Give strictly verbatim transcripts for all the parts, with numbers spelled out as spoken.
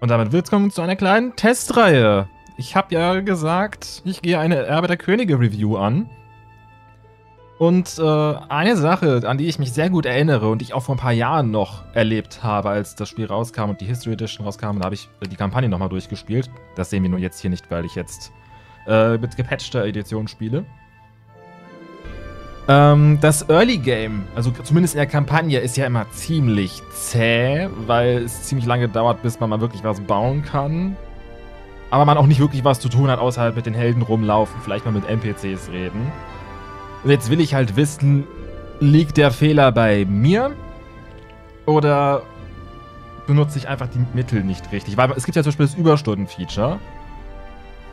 Und damit willkommen zu einer kleinen Testreihe. Ich habe ja gesagt, ich gehe eine Erbe der Könige-Review an. Und äh, eine Sache, an die ich mich sehr gut erinnere und die ich auch vor ein paar Jahren noch erlebt habe, als das Spiel rauskam und die History Edition rauskam, da habe ich die Kampagne nochmal durchgespielt. Das sehen wir nur jetzt hier nicht, weil ich jetzt äh, mit gepatchter Edition spiele. Ähm, das Early Game, also zumindest in der Kampagne, ist ja immer ziemlich zäh, weil es ziemlich lange dauert, bis man mal wirklich was bauen kann. Aber man auch nicht wirklich was zu tun hat, außer halt mit den Helden rumlaufen, vielleicht mal mit N P Cs reden. Und jetzt will ich halt wissen, liegt der Fehler bei mir? Oder benutze ich einfach die Mittel nicht richtig? Weil es gibt ja zum Beispiel das Überstunden-Feature,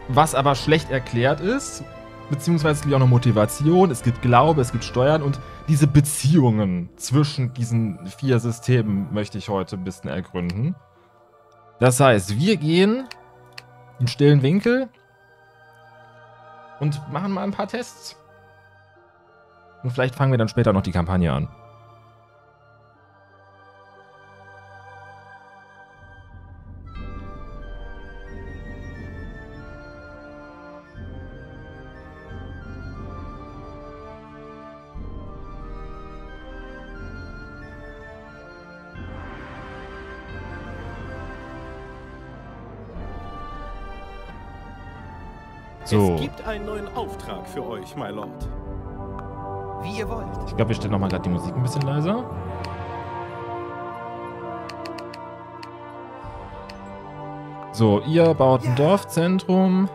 was aber schlecht erklärt ist, beziehungsweise es gibt auch noch Motivation, es gibt Glaube, es gibt Steuern und diese Beziehungen zwischen diesen vier Systemen möchte ich heute ein bisschen ergründen. Das heißt, wir gehen in stillen Winkel und machen mal ein paar Tests. Und vielleicht fangen wir dann später noch die Kampagne an. So. Es gibt einen neuen Auftrag für euch, my Lord. Wie ihr wollt. Ich glaube, wir stellen nochmal gerade die Musik ein bisschen leiser. So, ihr baut ein yeah. Dorfzentrum.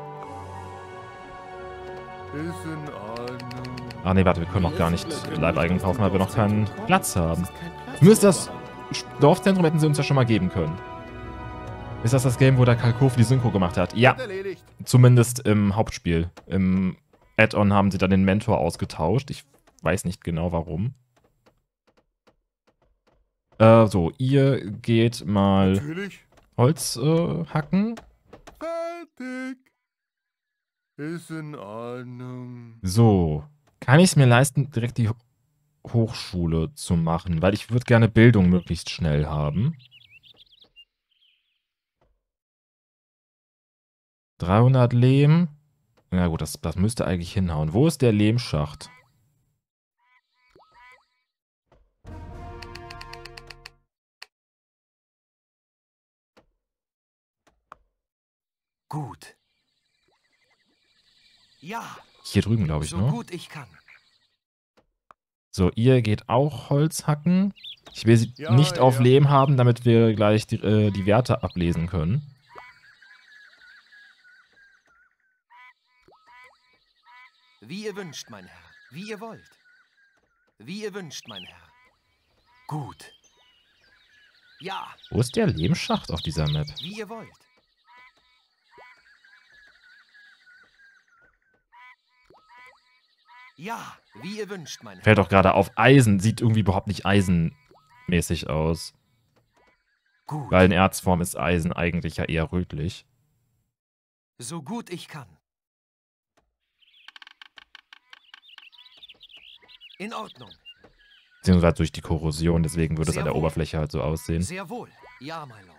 Ah ne, warte, wir können noch gar nicht Leibeigen kaufen, weil wir noch keinen Platz haben. Müsst das Dorfzentrum hätten sie uns ja schon mal geben können. Ist das das Game, wo der Kalkof die Synchro gemacht hat? Ja, zumindest im Hauptspiel. Im Add-on haben sie dann den Mentor ausgetauscht. Ich weiß nicht genau, warum. Äh, so, ihr geht mal Natürlich. Holz äh, hacken. Fertig. Ist in Ordnung. So, kann ich es mir leisten, direkt die Hochschule zu machen? Weil ich würde gerne Bildung möglichst schnell haben. dreihundert Lehm. Na gut, das, das müsste eigentlich hinhauen. Wo ist der Lehmschacht? Gut. Ja. Hier drüben, glaube ich, so, ne? Gut ich kann. So, ihr geht auch Holz hacken. Ich will sie ja, nicht ja. auf Lehm haben, damit wir gleich die, äh, die Werte ablesen können. Wie ihr wünscht, mein Herr. Wie ihr wollt. Wie ihr wünscht, mein Herr. Gut. Ja. Wo ist der Lehmschacht auf dieser Map? Wie ihr wollt. Ja, wie ihr wünscht, mein Herr. Fällt doch gerade auf Eisen. Sieht irgendwie überhaupt nicht eisenmäßig aus. Gut. Weil in Erzform ist Eisen eigentlich ja eher rötlich. So gut ich kann. In Ordnung. Beziehungsweise durch die Korrosion, deswegen würde es an der Oberfläche halt so aussehen. Sehr wohl. Ja, mein Lord.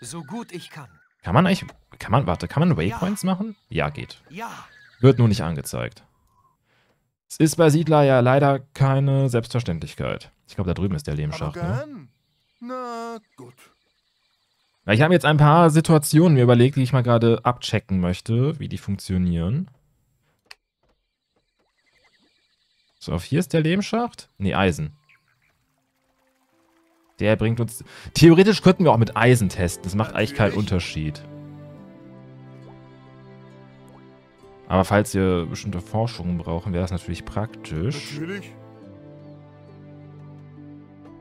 So gut ich kann. Kann man eigentlich. Kann man, warte, kann man Waypoints ja. machen? Ja, geht. Ja. Wird nur nicht angezeigt. Es ist bei Siedler ja leider keine Selbstverständlichkeit. Ich glaube, da drüben ist der Lehmschacht, ne? Na gut. Ich habe jetzt ein paar Situationen mir überlegt, die ich mal gerade abchecken möchte, wie die funktionieren. So, auf hier ist der Lehmschacht. Ne, Eisen. Der bringt uns... Theoretisch könnten wir auch mit Eisen testen. Das macht eigentlich keinen Unterschied. Aber falls wir bestimmte Forschungen brauchen, wäre das natürlich praktisch. Natürlich.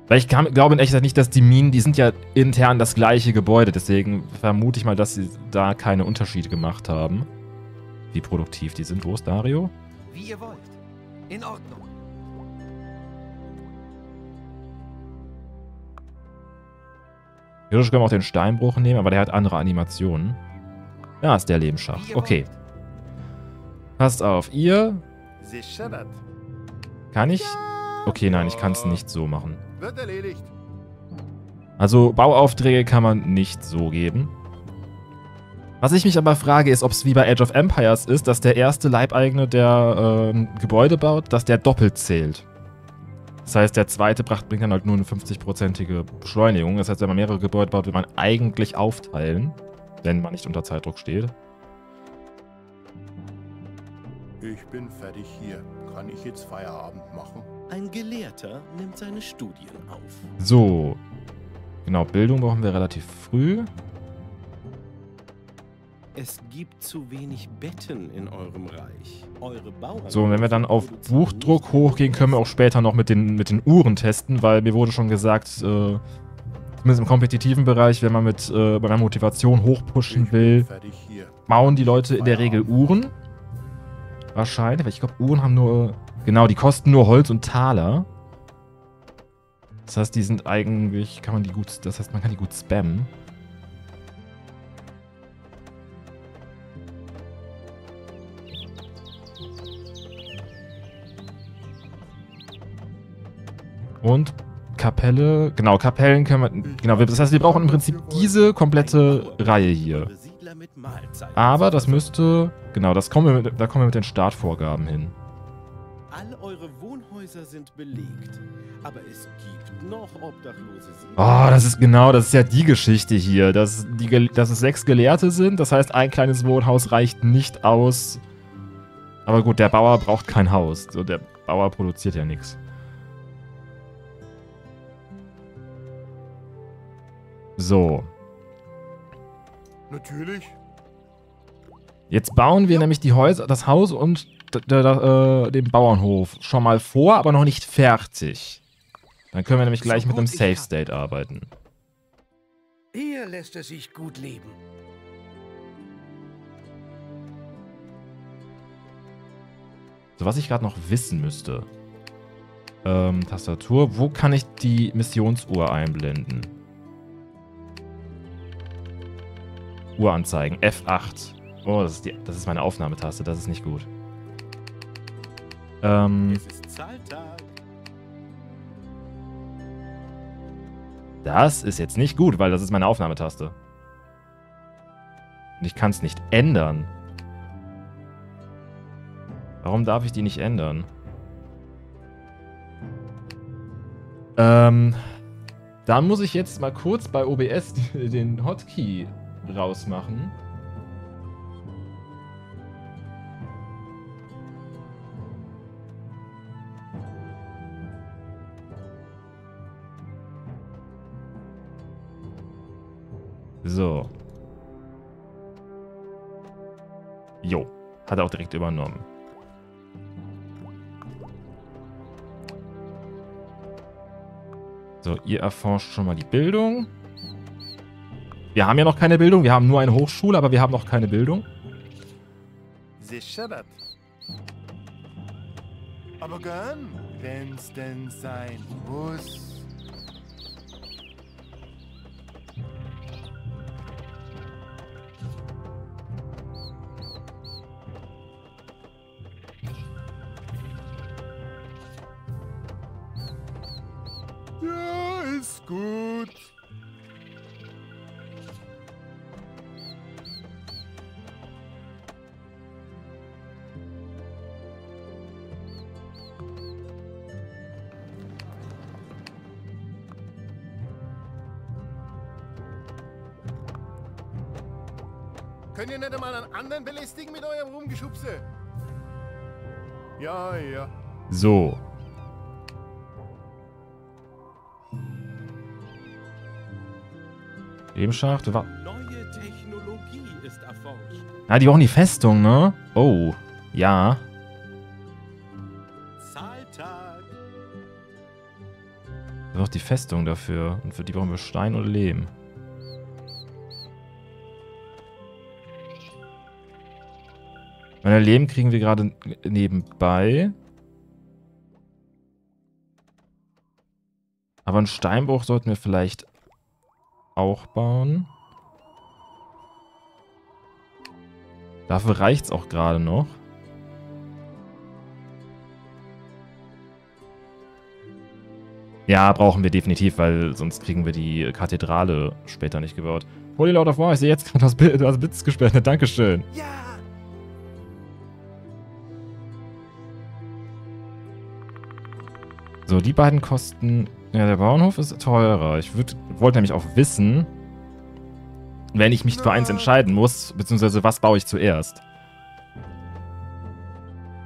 Weil ich kann, glaube in Echtzeit nicht, dass die Minen, die sind ja intern das gleiche Gebäude. Deswegen vermute ich mal, dass sie da keine Unterschiede gemacht haben. Wie produktiv die sind. Wo ist Dario? Wie ihr wollt. In Ordnung. Theoretisch können wir auch den Steinbruch nehmen, aber der hat andere Animationen. Da ist der Lebensschacht. Okay. Passt auf. Ihr... Kann ich... Okay, nein, ich kann es nicht so machen. Also Bauaufträge kann man nicht so geben. Was ich mich aber frage, ist, ob es wie bei Age of Empires ist, dass der erste Leibeigene, der äh, Gebäude baut, dass der doppelt zählt. Das heißt, der zweite bringt dann halt nur eine fünfzig prozentige Beschleunigung. Das heißt, wenn man mehrere Gebäude baut, will man eigentlich aufteilen, wenn man nicht unter Zeitdruck steht. Ich bin fertig hier. Kann ich jetzt Feierabend machen? Ein Gelehrter nimmt seine Studien auf. So. Genau, Bildung brauchen wir relativ früh. Es gibt zu wenig Betten in eurem Reich. Eure Bauern. So, und wenn wir dann auf Buchdruck hochgehen, können wir auch später noch mit den, mit den Uhren testen, weil mir wurde schon gesagt, äh, zumindest im kompetitiven Bereich, wenn man mit äh, bei einer Motivation hochpushen will, bauen die Leute in der Regel Uhren. Wahrscheinlich, weil ich glaube, Uhren haben nur... Genau, die kosten nur Holz und Taler. Das heißt, die sind eigentlich... Kann man die gut... Das heißt, man kann die gut spammen. Und Kapelle... Genau, Kapellen können wir... Genau, das heißt, wir brauchen im Prinzip diese komplette Reihe hier. Aber das müsste... Genau, das kommen wir mit, da kommen wir mit den Startvorgaben hin. All eure Wohnhäuser sind belegt, aber es gibt noch Obdachlose. Oh, das ist genau, das ist ja die Geschichte hier, dass, die, dass es sechs Gelehrte sind. Das heißt, ein kleines Wohnhaus reicht nicht aus. Aber gut, der Bauer braucht kein Haus. So, der Bauer produziert ja nichts. So. Natürlich. Jetzt bauen wir nämlich die Häuser, das Haus und äh, den Bauernhof schon mal vor, aber noch nicht fertig. Dann können wir nämlich gleich mit einem Safe State arbeiten. Hier lässt es sich gut leben. So, was ich gerade noch wissen müsste. Ähm, Tastatur. Wo kann ich die Missionsuhr einblenden? Uhr anzeigen. F acht. Oh, das ist, die, das ist meine Aufnahmetaste, das ist nicht gut. Ähm. Es ist Zahltag. Das ist jetzt nicht gut, weil das ist meine Aufnahmetaste. Und ich kann es nicht ändern. Warum darf ich die nicht ändern? Ähm. Dann muss ich jetzt mal kurz bei O B S den Hotkey rausmachen. So. Jo. Hat er auch direkt übernommen. So, ihr erforscht schon mal die Bildung. Wir haben ja noch keine Bildung. Wir haben nur eine Hochschule, aber wir haben noch keine Bildung. Aber gern, wenn's denn sein muss. Gut. Könnt ihr nicht einmal einen anderen belästigen mit eurem Rumgeschubse? Ja, ja. So. Schacht, wa Neue Technologie ist erforscht. Ah, die brauchen die Festung, ne? Oh, ja. Zahltag. Da braucht die Festung dafür. Und für die brauchen wir Stein und Lehm. Meine Lehm kriegen wir gerade nebenbei. Aber einen Steinbruch sollten wir vielleicht auch bauen. Dafür reicht's auch gerade noch. Ja, brauchen wir definitiv, weil sonst kriegen wir die Kathedrale später nicht gebaut. Holy Lord of War, ich sehe jetzt gerade das Bild, das Blitz gesperrt. Dankeschön. Ja. So, die beiden kosten... Ja, der Bauernhof ist teurer. Ich würd, wollte nämlich auch wissen, wenn ich mich für eins entscheiden muss, beziehungsweise was baue ich zuerst.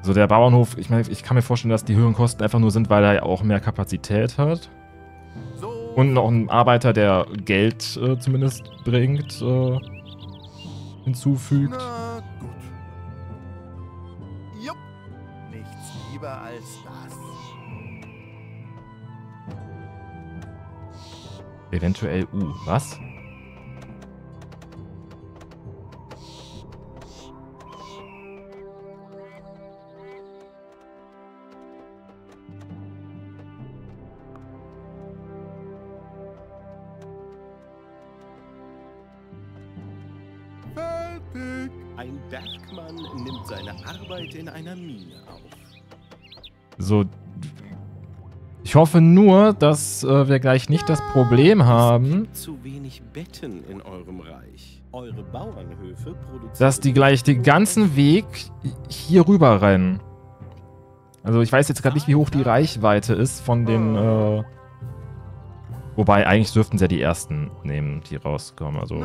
So, der Bauernhof, ich meine, ich kann mir vorstellen, dass die höheren Kosten einfach nur sind, weil er ja auch mehr Kapazität hat. Und noch einen Arbeiter, der Geld äh, zumindest bringt, äh, hinzufügt. Na gut. Jupp. Nichts lieber als das. Eventuell, uh, was? In einer Mine auf. So, ich hoffe nur, dass äh, wir gleich nicht das Problem haben, zu wenig Betten in eurem Reich. Eure Bauernhöfe produzieren, dass die gleich den ganzen Weg hier rüber rennen. Also ich weiß jetzt gerade nicht, wie hoch die Reichweite ist von den. Äh, wobei eigentlich dürften sie ja die ersten nehmen, die rauskommen. Also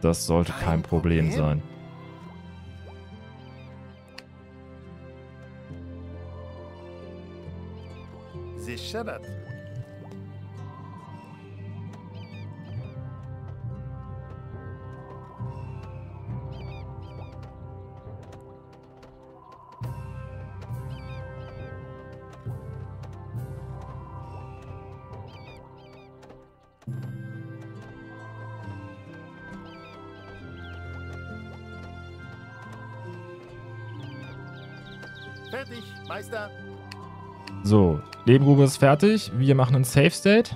das sollte kein Problem sein. Fertig, Meister. So, Lehmgrube ist fertig. Wir machen einen Safe State.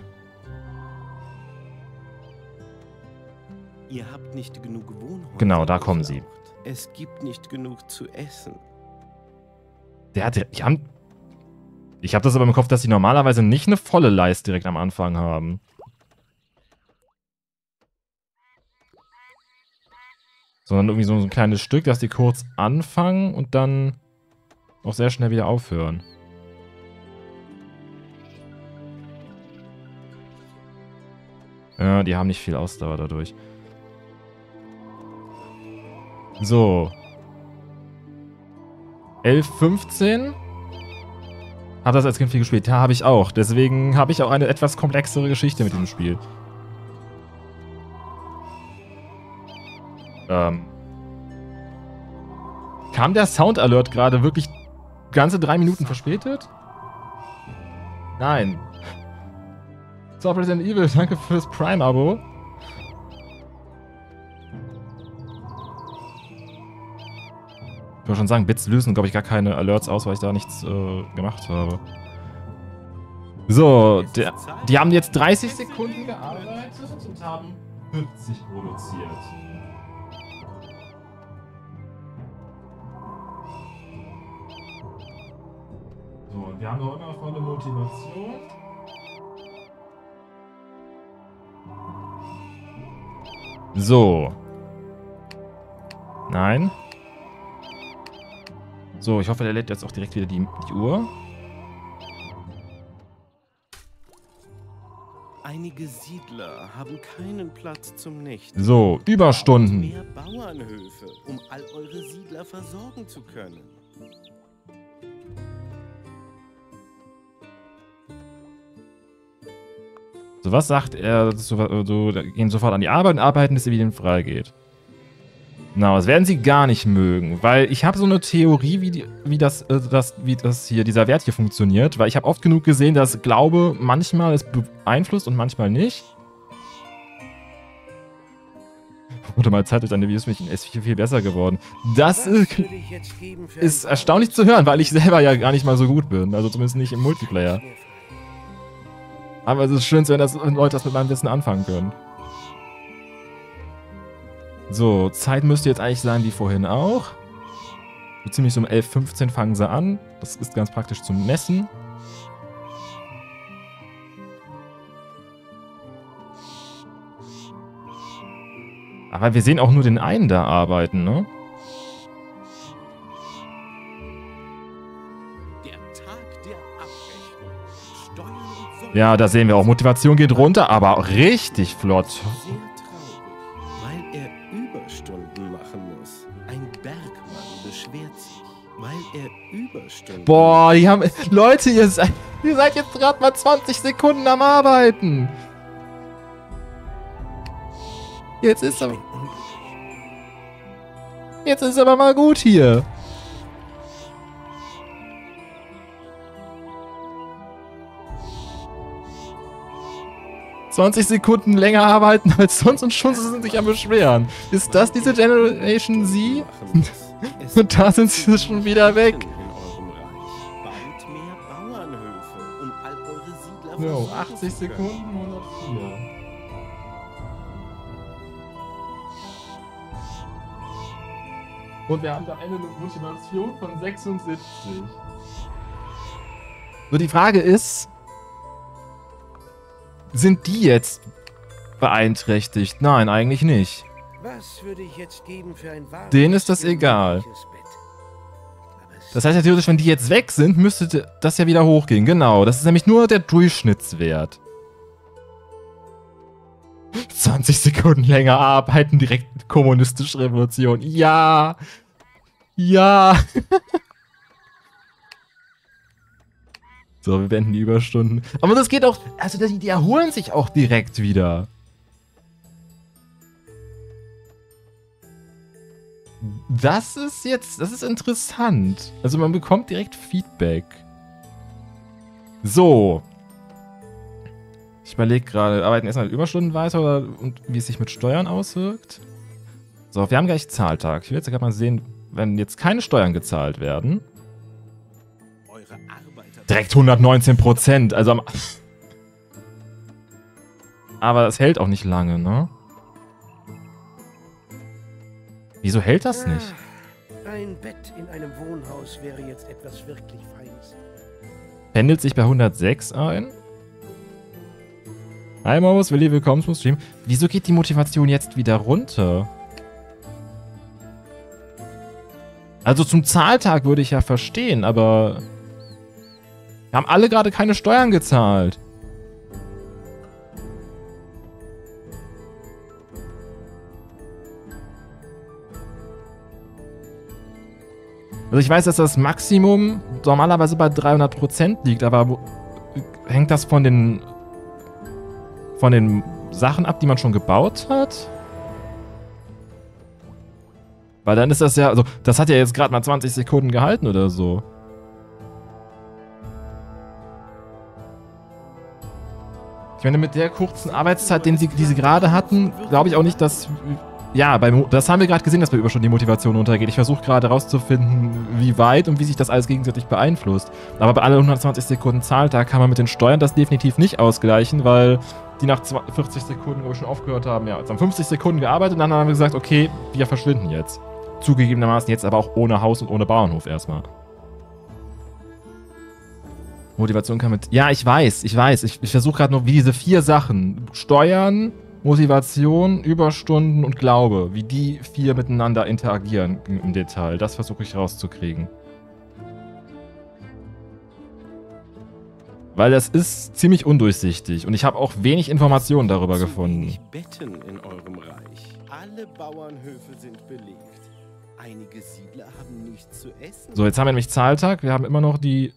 Ihr habt nicht genug Wohnhäuser. Genau, da kommen sie. Es gibt nicht genug zu essen. Der hat, ich habe ich hab das aber im Kopf, dass sie normalerweise nicht eine volle Leiste direkt am Anfang haben. Sondern irgendwie so ein kleines Stück, dass die kurz anfangen und dann auch sehr schnell wieder aufhören. Ja, die haben nicht viel Ausdauer dadurch. So. elf fünfzehn. Hab das als Kind viel gespielt. Ja, habe ich auch. Deswegen habe ich auch eine etwas komplexere Geschichte mit dem Spiel. Ähm. Kam der Sound Alert gerade wirklich ganze drei Minuten verspätet? Nein. So, Resident Evil, danke fürs Prime-Abo. Ich wollte schon sagen, Bits lösen, glaube ich, gar keine Alerts aus, weil ich da nichts äh, gemacht habe. So, der, die haben jetzt dreißig Sekunden gearbeitet und haben fünfzig produziert. So, und wir haben noch immer volle Motivation. So. Nein. So, ich hoffe, der lädt jetzt auch direkt wieder die, die Uhr. Einige Siedler haben keinen Platz zum Nächten. So, Überstunden. Mehr Bauernhöfe, um all eure Siedler versorgen zu können. So, was sagt er? So, so, gehen sofort an die Arbeit und arbeiten, bis er wieder freigeht. Na, das werden sie gar nicht mögen, weil ich habe so eine Theorie, wie, die, wie, das, äh, das, wie das hier, dieser Wert hier funktioniert, weil ich habe oft genug gesehen, dass Glaube manchmal es beeinflusst und manchmal nicht. Oder mal Zeit durch deine Videos, bin ich in S vier viel besser geworden. Das äh, ist erstaunlich zu hören, weil ich selber ja gar nicht mal so gut bin, also zumindest nicht im Multiplayer. Aber es ist schön zu hören, dass Leute das mit meinem Wissen anfangen können. So, Zeit müsste jetzt eigentlich sein wie vorhin auch. So ziemlich so um elf fünfzehn fangen sie an. Das ist ganz praktisch zum Messen. Aber wir sehen auch nur den einen da arbeiten, ne? Ja, da sehen wir auch, Motivation geht runter, aber richtig flott. Sehr traurig, weil er Überstunden machen muss. Ein Bergmann beschwert sich, weil er Überstunden... Boah, die haben... Leute, ihr seid, ihr seid jetzt gerade mal zwanzig Sekunden am Arbeiten. Jetzt ist aber... Jetzt ist aber mal gut hier. zwanzig Sekunden länger arbeiten als sonst und schon sind sie sich am Beschweren. Ist das diese Generation Z? Und da sind sie schon wieder weg. Jo, achtzig Sekunden und ja. Und wir haben am Ende eine Motivation von sechsundsiebzig. So, die Frage ist... Sind die jetzt beeinträchtigt? Nein, eigentlich nicht. Was würde ich jetzt geben für ein warmes, denen ist das egal. Das heißt ja theoretisch, wenn die jetzt weg sind, müsste das ja wieder hochgehen. Genau, das ist nämlich nur der Durchschnittswert. zwanzig Sekunden länger arbeiten, direkt kommunistische Revolution. Ja! Ja! So, wir wenden die Überstunden. Aber das geht auch... Also, die, die erholen sich auch direkt wieder. Das ist jetzt... Das ist interessant. Also, man bekommt direkt Feedback. So. Ich überlege gerade, arbeiten erstmal Überstunden weiter oder, und wie es sich mit Steuern auswirkt. So, wir haben gleich Zahltag. Ich will jetzt gerade mal sehen, wenn jetzt keine Steuern gezahlt werden... Direkt hundertneunzehn Prozent, also am... Aber das hält auch nicht lange, ne? Wieso hält das nicht? Ein Bett in einem Wohnhaus wäre jetzt etwas wirklich Feines. Pendelt sich bei hundertsechs ein? Hi Morbus, Willi, willkommen zum Stream. Wieso geht die Motivation jetzt wieder runter? Also zum Zahltag würde ich ja verstehen, aber... Wir haben alle gerade keine Steuern gezahlt. Also ich weiß, dass das Maximum normalerweise bei dreihundert Prozent liegt, aber wo, hängt das von den, von den Sachen ab, die man schon gebaut hat? Weil dann ist das ja, also das hat ja jetzt gerade mal zwanzig Sekunden gehalten oder so. Ich meine, mit der kurzen Arbeitszeit, den sie, die sie gerade hatten, glaube ich auch nicht, dass... Ja, bei, das haben wir gerade gesehen, dass bei Überstunden die Motivation untergeht. Ich versuche gerade herauszufinden, wie weit und wie sich das alles gegenseitig beeinflusst. Aber bei alle hundertzwanzig Sekunden Zahltag kann man mit den Steuern das definitiv nicht ausgleichen, weil die nach vierzig Sekunden, glaube ich, schon aufgehört haben. Ja, jetzt haben fünfzig Sekunden gearbeitet und dann haben wir gesagt, okay, wir verschwinden jetzt. Zugegebenermaßen jetzt aber auch ohne Haus und ohne Bauernhof erstmal. Motivation kann mit... Ja, ich weiß, ich weiß. Ich, ich versuche gerade nur, wie diese vier Sachen. Steuern, Motivation, Überstunden und Glaube. Wie die vier miteinander interagieren im Detail. Das versuche ich rauszukriegen. Weil das ist ziemlich undurchsichtig. Und ich habe auch wenig Informationen darüber gefunden. Zu wenig Betten in eurem Reich. Alle Bauernhöfe sind belegt. Einige Siedler haben nichts zu essen. So, jetzt haben wir nämlich Zahltag. Wir haben immer noch die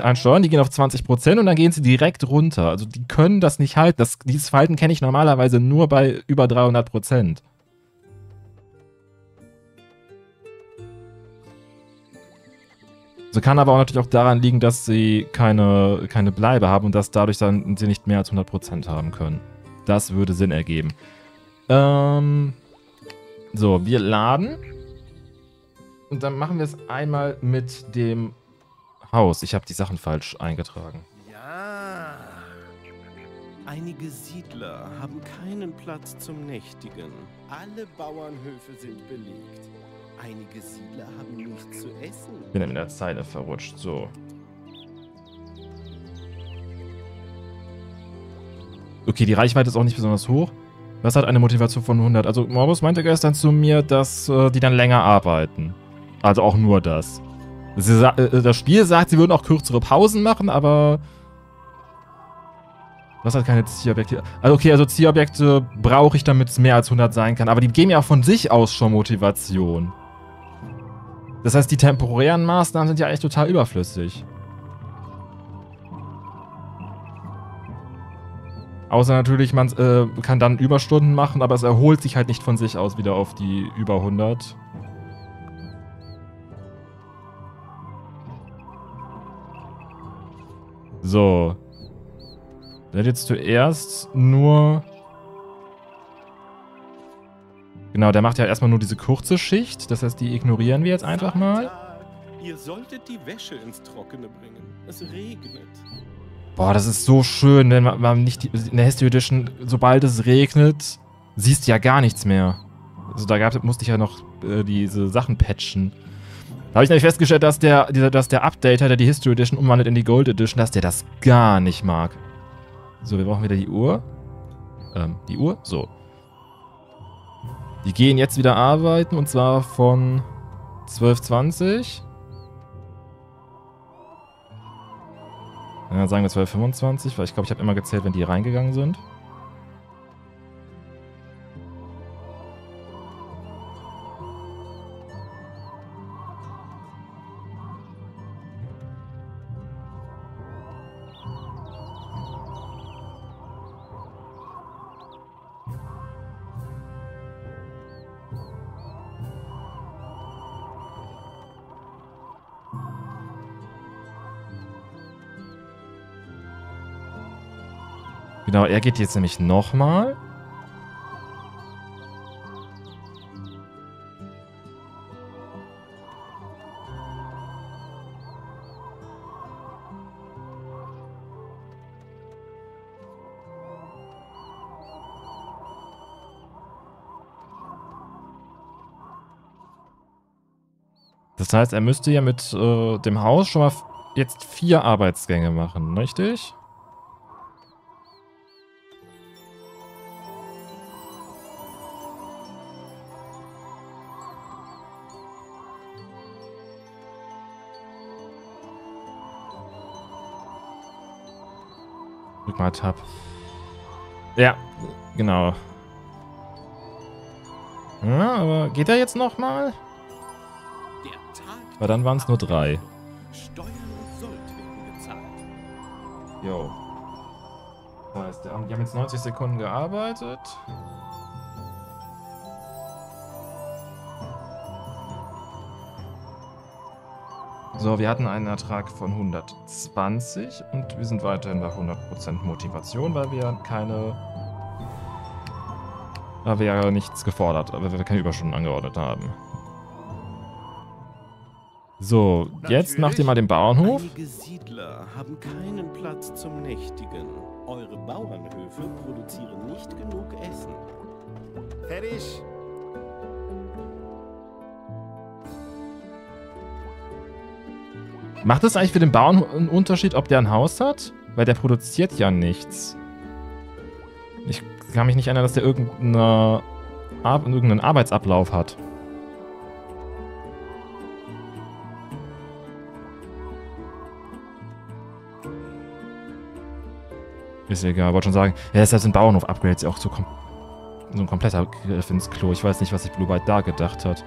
Einsteuern, die gehen auf zwanzig Prozent und dann gehen sie direkt runter. Also die können das nicht halten. Das, dieses Verhalten kenne ich normalerweise nur bei über dreihundert Prozent. So kann aber auch natürlich auch daran liegen, dass sie keine, keine Bleibe haben und dass dadurch dann sie nicht mehr als hundert Prozent haben können. Das würde Sinn ergeben. Ähm, so, wir laden. Und dann machen wir es einmal mit dem Haus. Ich habe die Sachen falsch eingetragen. Ja. Einige Siedler haben keinen Platz zum Nächtigen. Alle Bauernhöfe sind belegt. Einige Siedler haben nichts zu essen. Bin in der Zeile verrutscht. So. Okay, die Reichweite ist auch nicht besonders hoch. Das hat eine Motivation von hundert. Also Morbus meinte gestern zu mir, dass äh, die dann länger arbeiten. Also auch nur das. Sie, äh, das Spiel sagt, sie würden auch kürzere Pausen machen, aber... Das hat keine Zielobjekte. Also okay, also Zielobjekte brauche ich, damit es mehr als hundert sein kann. Aber die geben ja von sich aus schon Motivation. Das heißt, die temporären Maßnahmen sind ja eigentlich total überflüssig. Außer natürlich, man äh, kann dann Überstunden machen, aber es erholt sich halt nicht von sich aus wieder auf die über hundert. So. Der hat jetzt zuerst nur... Genau, der macht ja erstmal nur diese kurze Schicht. Das heißt, die ignorieren wir jetzt einfach mal. Ihr solltet die Wäsche ins Trockene bringen. Es regnet. Boah, das ist so schön, wenn man nicht die, in der History Edition, sobald es regnet, siehst du ja gar nichts mehr. Also da gab, musste ich ja noch äh, diese Sachen patchen. Da habe ich nämlich festgestellt, dass der, dieser, dass der Updater, der die History Edition umwandelt in die Gold Edition, dass der das gar nicht mag. So, wir brauchen wieder die Uhr. Ähm, die Uhr? So. Die gehen jetzt wieder arbeiten und zwar von zwölf Uhr zwanzig. Ja, sagen wir zwölf Uhr fünfundzwanzig, weil ich glaube, ich habe immer gezählt, wenn die reingegangen sind. Genau, er geht jetzt nämlich nochmal. Das heißt, er müsste ja mit äh, dem Haus schon mal jetzt vier Arbeitsgänge machen, richtig? Hab. Ja, genau. Ja, aber geht er jetzt nochmal? Weil dann waren es nur drei. Steuern und Sold werden gezahlt. Jo. Das heißt, die haben jetzt neunzig Sekunden gearbeitet. So, wir hatten einen Ertrag von hundertzwanzig und wir sind weiterhin bei hundert Prozent Motivation, weil wir keine... weil wir ja nichts gefordert, weil wir keine Überstunden angeordnet haben. So, jetzt macht ihr mal den Bauernhof. Einige Siedler haben keinen Platz zum Nächtigen. Eure Bauernhöfe produzieren nicht genug Essen. Fertig! Macht es eigentlich für den Bauern einen Unterschied, ob der ein Haus hat? Weil der produziert ja nichts. Ich kann mich nicht erinnern, dass der irgendeine, irgendeinen Arbeitsablauf hat. Ist egal, ich wollte schon sagen, ja, deshalb sind Bauernhof-Upgrades ja auch so, kom so ein kompletter Griff ins Klo. Ich weiß nicht, was sich Blue Byte da gedacht hat.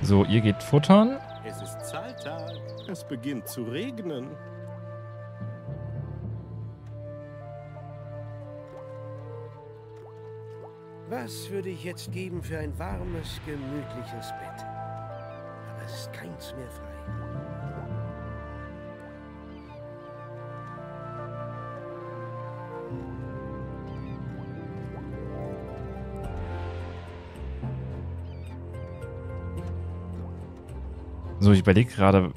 So, ihr geht futtern. Es ist Zahltag. Es beginnt zu regnen. Was würde ich jetzt geben für ein warmes, gemütliches Bett? Aber es ist keins mehr frei. So, ich überlege gerade.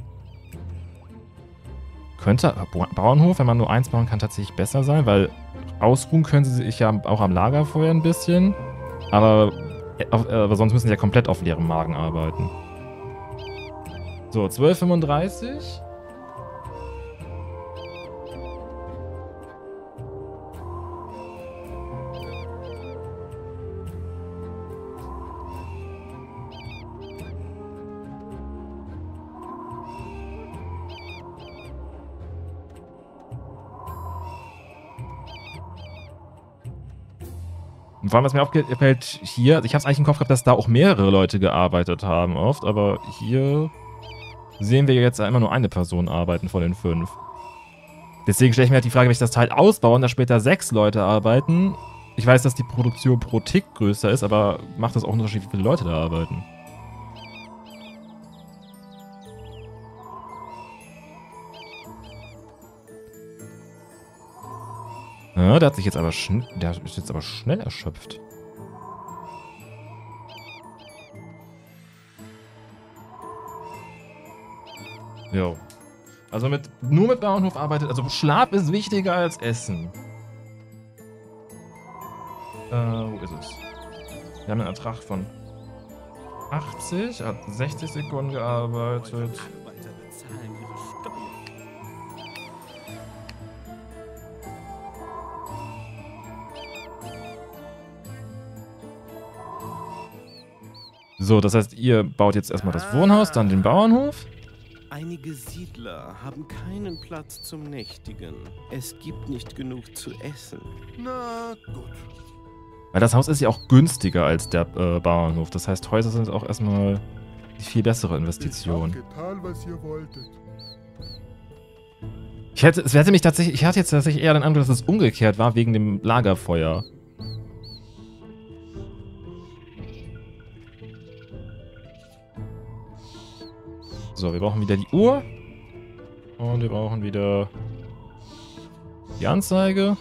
Könnte Bauernhof, wenn man nur eins bauen kann, tatsächlich besser sein, weil ausruhen können sie sich ja auch am Lagerfeuer ein bisschen. Aber, aber sonst müssen sie ja komplett auf leerem Magen arbeiten. So, zwölf fünfunddreißig. Vor allem, was mir aufgefällt hier, also ich habe es eigentlich im Kopf gehabt, dass da auch mehrere Leute gearbeitet haben oft, aber hier sehen wir jetzt immer nur eine Person arbeiten von den fünf. Deswegen stelle ich mir halt die Frage, wenn ich das Teil ausbaue und da später sechs Leute arbeiten. Ich weiß, dass die Produktion pro Tick größer ist, aber macht das auch einen Unterschied, wie viele Leute da arbeiten. Ja, der hat sich jetzt aber schn- der ist jetzt aber schnell erschöpft. Jo. Also mit, nur mit Bauernhof arbeitet, also Schlaf ist wichtiger als Essen. Äh, wo ist es? Wir haben einen Ertrag von achtzig, hat sechzig Sekunden gearbeitet. So, das heißt, ihr baut jetzt erstmal das Wohnhaus, dann den Bauernhof. Einige Siedler haben keinen Platz zum Nächtigen. Es gibt nicht genug zu essen. Na gut. Weil das Haus ist ja auch günstiger als der äh, Bauernhof. Das heißt, Häuser sind auch erstmal die viel bessere Investition. Ich hab getan, was ihr wolltet. Ich hätte, es hätte mich tatsächlich, ich hatte jetzt tatsächlich eher den Eindruck, dass es umgekehrt war wegen dem Lagerfeuer. So, wir brauchen wieder die Uhr. Und wir brauchen wieder die Anzeige.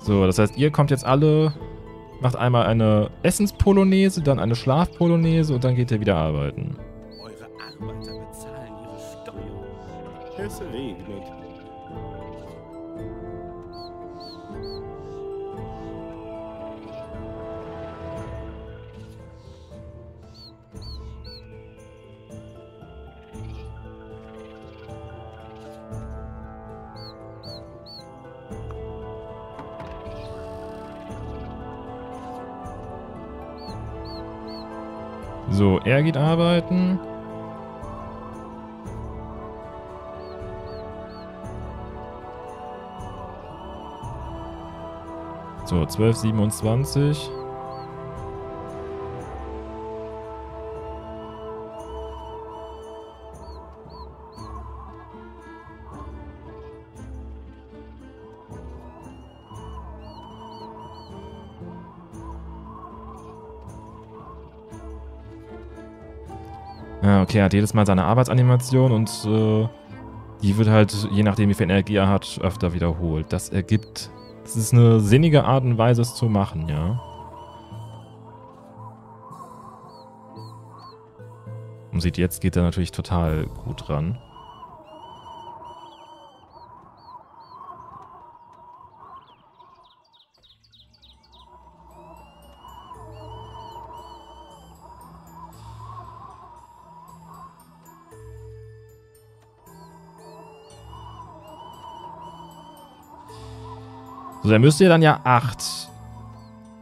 So, das heißt, ihr kommt jetzt alle, macht einmal eine Essenspolonaise, dann eine Schlafpolonaise und dann geht ihr wieder arbeiten. Eure Arbeiter bezahlen ihre Steuern. Es regnet. So, er geht arbeiten. So, zwölf siebenundzwanzig. Okay, er hat jedes Mal seine Arbeitsanimation und äh, die wird halt, je nachdem wie viel Energie er hat, öfter wiederholt. Das ergibt, das ist eine sinnige Art und Weise, es zu machen, ja. Und sieht, jetzt geht er natürlich total gut ran. Also da müsst ihr dann ja acht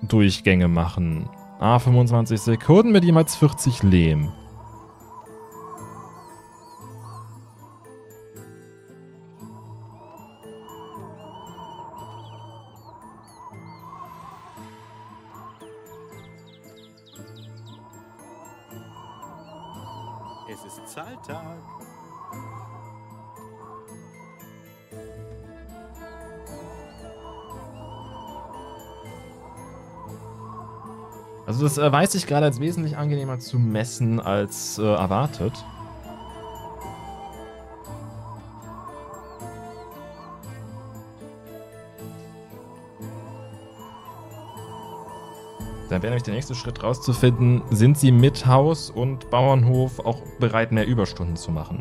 Durchgänge machen. Ah, fünfundzwanzig Sekunden mit jemals vierzig Lehm. Es ist Zahltag. Also das erweist sich gerade als wesentlich angenehmer zu messen als äh, erwartet. Dann wäre nämlich der nächste Schritt rauszufinden, sind sie mit Haus und Bauernhof auch bereit, mehr Überstunden zu machen.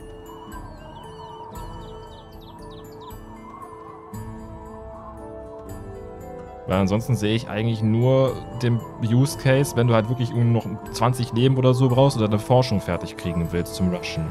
Weil ansonsten sehe ich eigentlich nur den Use Case, wenn du halt wirklich noch zwanzig Leben oder so brauchst oder eine Forschung fertig kriegen willst zum Rushen.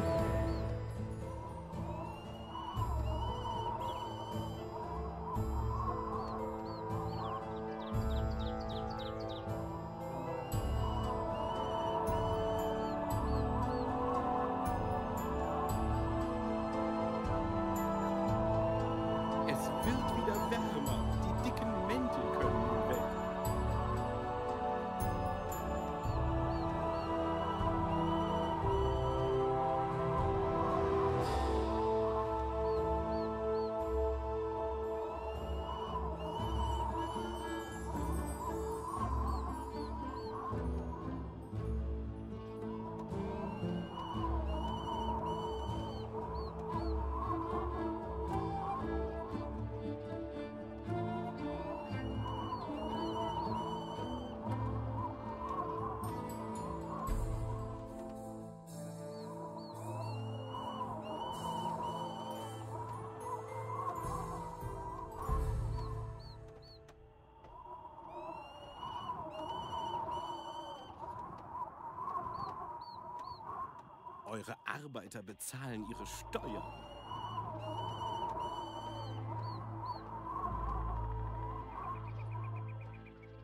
Eure Arbeiter bezahlen ihre Steuern.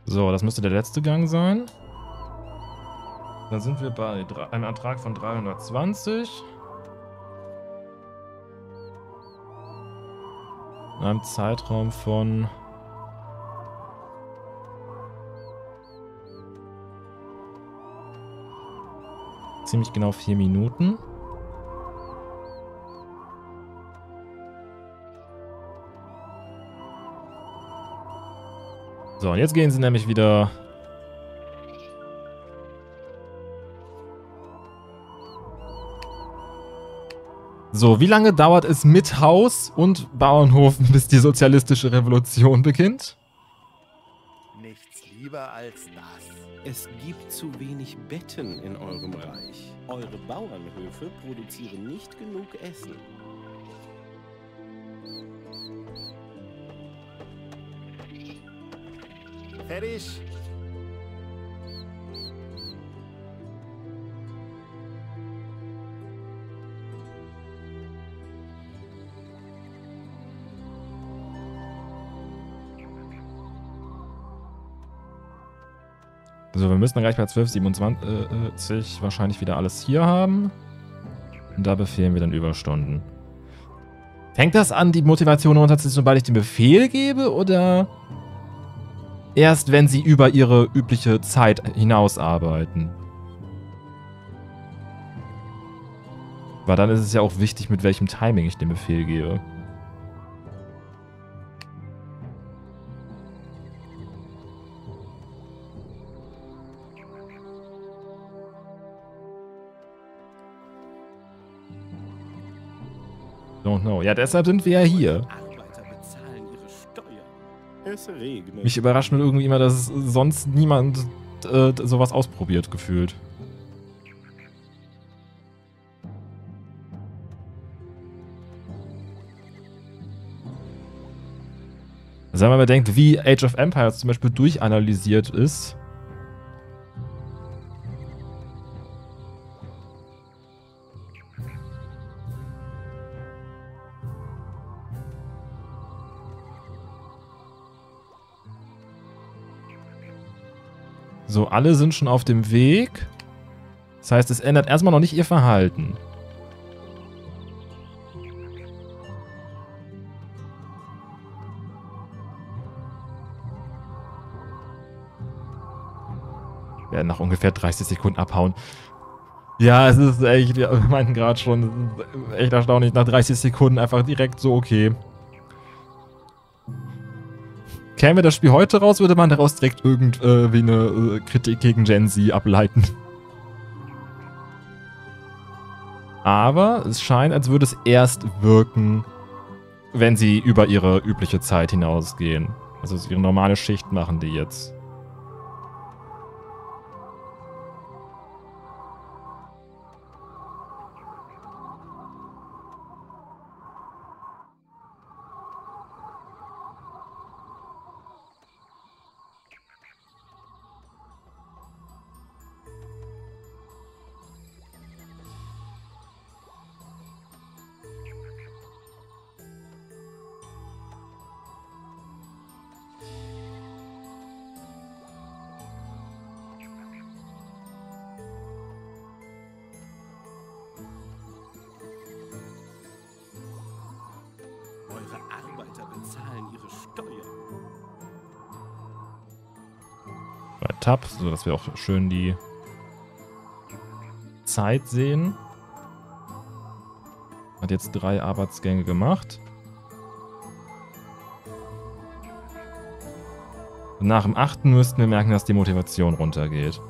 So, das müsste der letzte Gang sein. Dann sind wir bei einem Ertrag von dreihundertzwanzig. In einem Zeitraum von... ziemlich genau vier Minuten. So, und jetzt gehen sie nämlich wieder so. Wie lange dauert es mit Haus und Bauernhof, bis die sozialistische Revolution beginnt? Nichts lieber als das. Es gibt zu wenig Betten in eurem Reich. Eure Bauernhöfe produzieren nicht genug Essen. Fertig! Also wir müssen gleich bei zwölf siebenundzwanzig äh, wahrscheinlich wieder alles hier haben. Und da befehlen wir dann Überstunden. Fängt das an, die Motivation runterzuziehen, sobald ich den Befehl gebe? Oder erst, wenn sie über ihre übliche Zeit hinaus arbeiten? Weil dann ist es ja auch wichtig, mit welchem Timing ich den Befehl gebe. Don't know. Ja, deshalb sind wir ja hier. Mich überrascht nur irgendwie immer, dass sonst niemand äh, sowas ausprobiert gefühlt. Also wenn man bedenkt, wie Age of Empires zum Beispiel durchanalysiert ist. So, alle sind schon auf dem Weg. Das heißt, es ändert erstmal noch nicht ihr Verhalten. Wir werden nach ungefähr dreißig Sekunden abhauen. Ja, es ist echt, wir meinten gerade schon, echt erstaunlich, nach dreißig Sekunden einfach direkt so okay. käme das Spiel heute raus, würde man daraus direkt irgendwie eine äh, Kritik gegen Gen Z ableiten. Aber es scheint, als würde es erst wirken, wenn sie über ihre übliche Zeit hinausgehen. Also ihre normale Schicht machen die jetzt. Tab, sodass wir auch schön die Zeit sehen. Hat jetzt drei Arbeitsgänge gemacht. Und nach dem achten müssten wir merken, dass die Motivation runtergeht.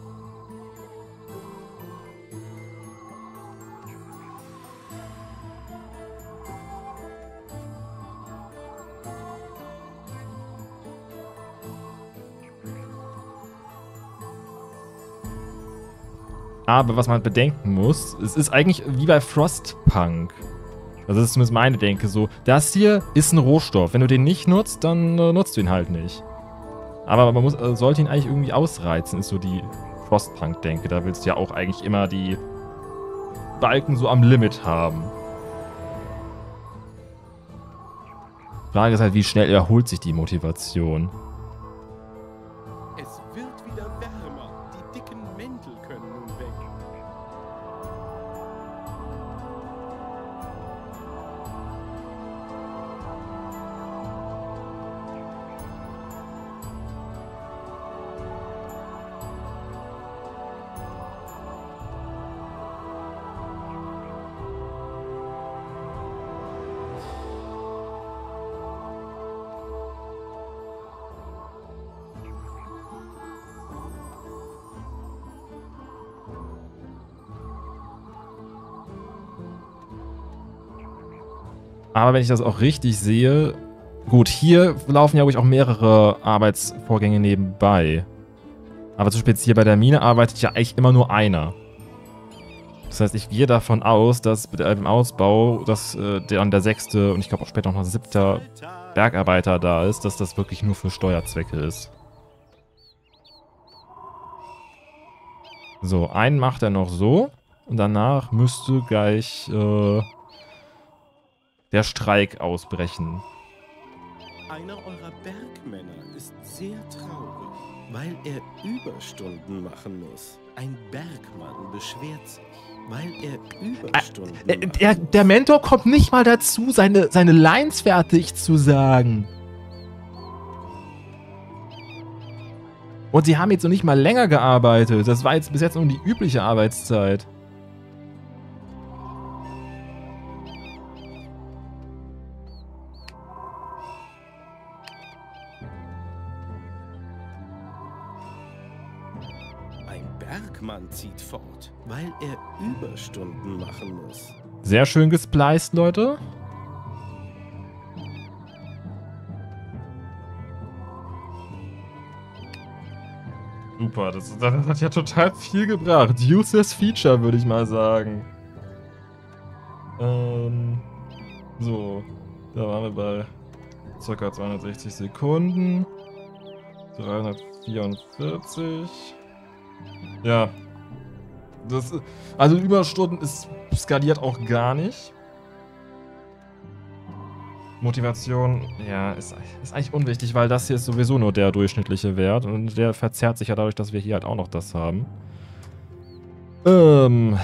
Aber was man bedenken muss, es ist eigentlich wie bei Frostpunk. Also das ist zumindest meine Denke so. Das hier ist ein Rohstoff. Wenn du den nicht nutzt, dann äh, nutzt du ihn halt nicht. Aber man muss, äh, sollte ihn eigentlich irgendwie ausreizen, ist so die Frostpunk-Denke. Da willst du ja auch eigentlich immer die Balken so am Limit haben. Die Frage ist halt, wie schnell erholt sich die Motivation. Aber wenn ich das auch richtig sehe, gut, hier laufen ja, glaube ich, auch mehrere Arbeitsvorgänge nebenbei. Aber zum Beispiel hier bei der Mine arbeitet ja eigentlich immer nur einer. Das heißt, ich gehe davon aus, dass beim Ausbau, dass äh, der, der sechste und ich glaube auch später noch ein siebter Bergarbeiter da ist, dass das wirklich nur für Steuerzwecke ist. So, einen macht er noch so und danach müsste gleich äh, der Streik ausbrechen. Einer eurer Bergmänner ist sehr traurig, weil er Überstunden machen muss. Ein Bergmann beschwert sich, weil er Überstunden äh, äh, der, der Mentor kommt nicht mal dazu, seine, seine Lines fertig zu sagen. Und sie haben jetzt noch nicht mal länger gearbeitet. Das war jetzt bis jetzt nur die übliche Arbeitszeit. Zieht fort, weil er Überstunden machen muss. Sehr schön gespliced, Leute. Super, das, das hat ja total viel gebracht. Useless Feature, würde ich mal sagen. Ähm, so, da waren wir bei ca. zweihundertsechzig Sekunden. dreihundertvierundvierzig. Ja. Das, also Überstunden ist skaliert auch gar nicht. Motivation, ja, ist, ist eigentlich unwichtig, weil das hier ist sowieso nur der durchschnittliche Wert und der verzerrt sich ja dadurch, dass wir hier halt auch noch das haben. Ähm.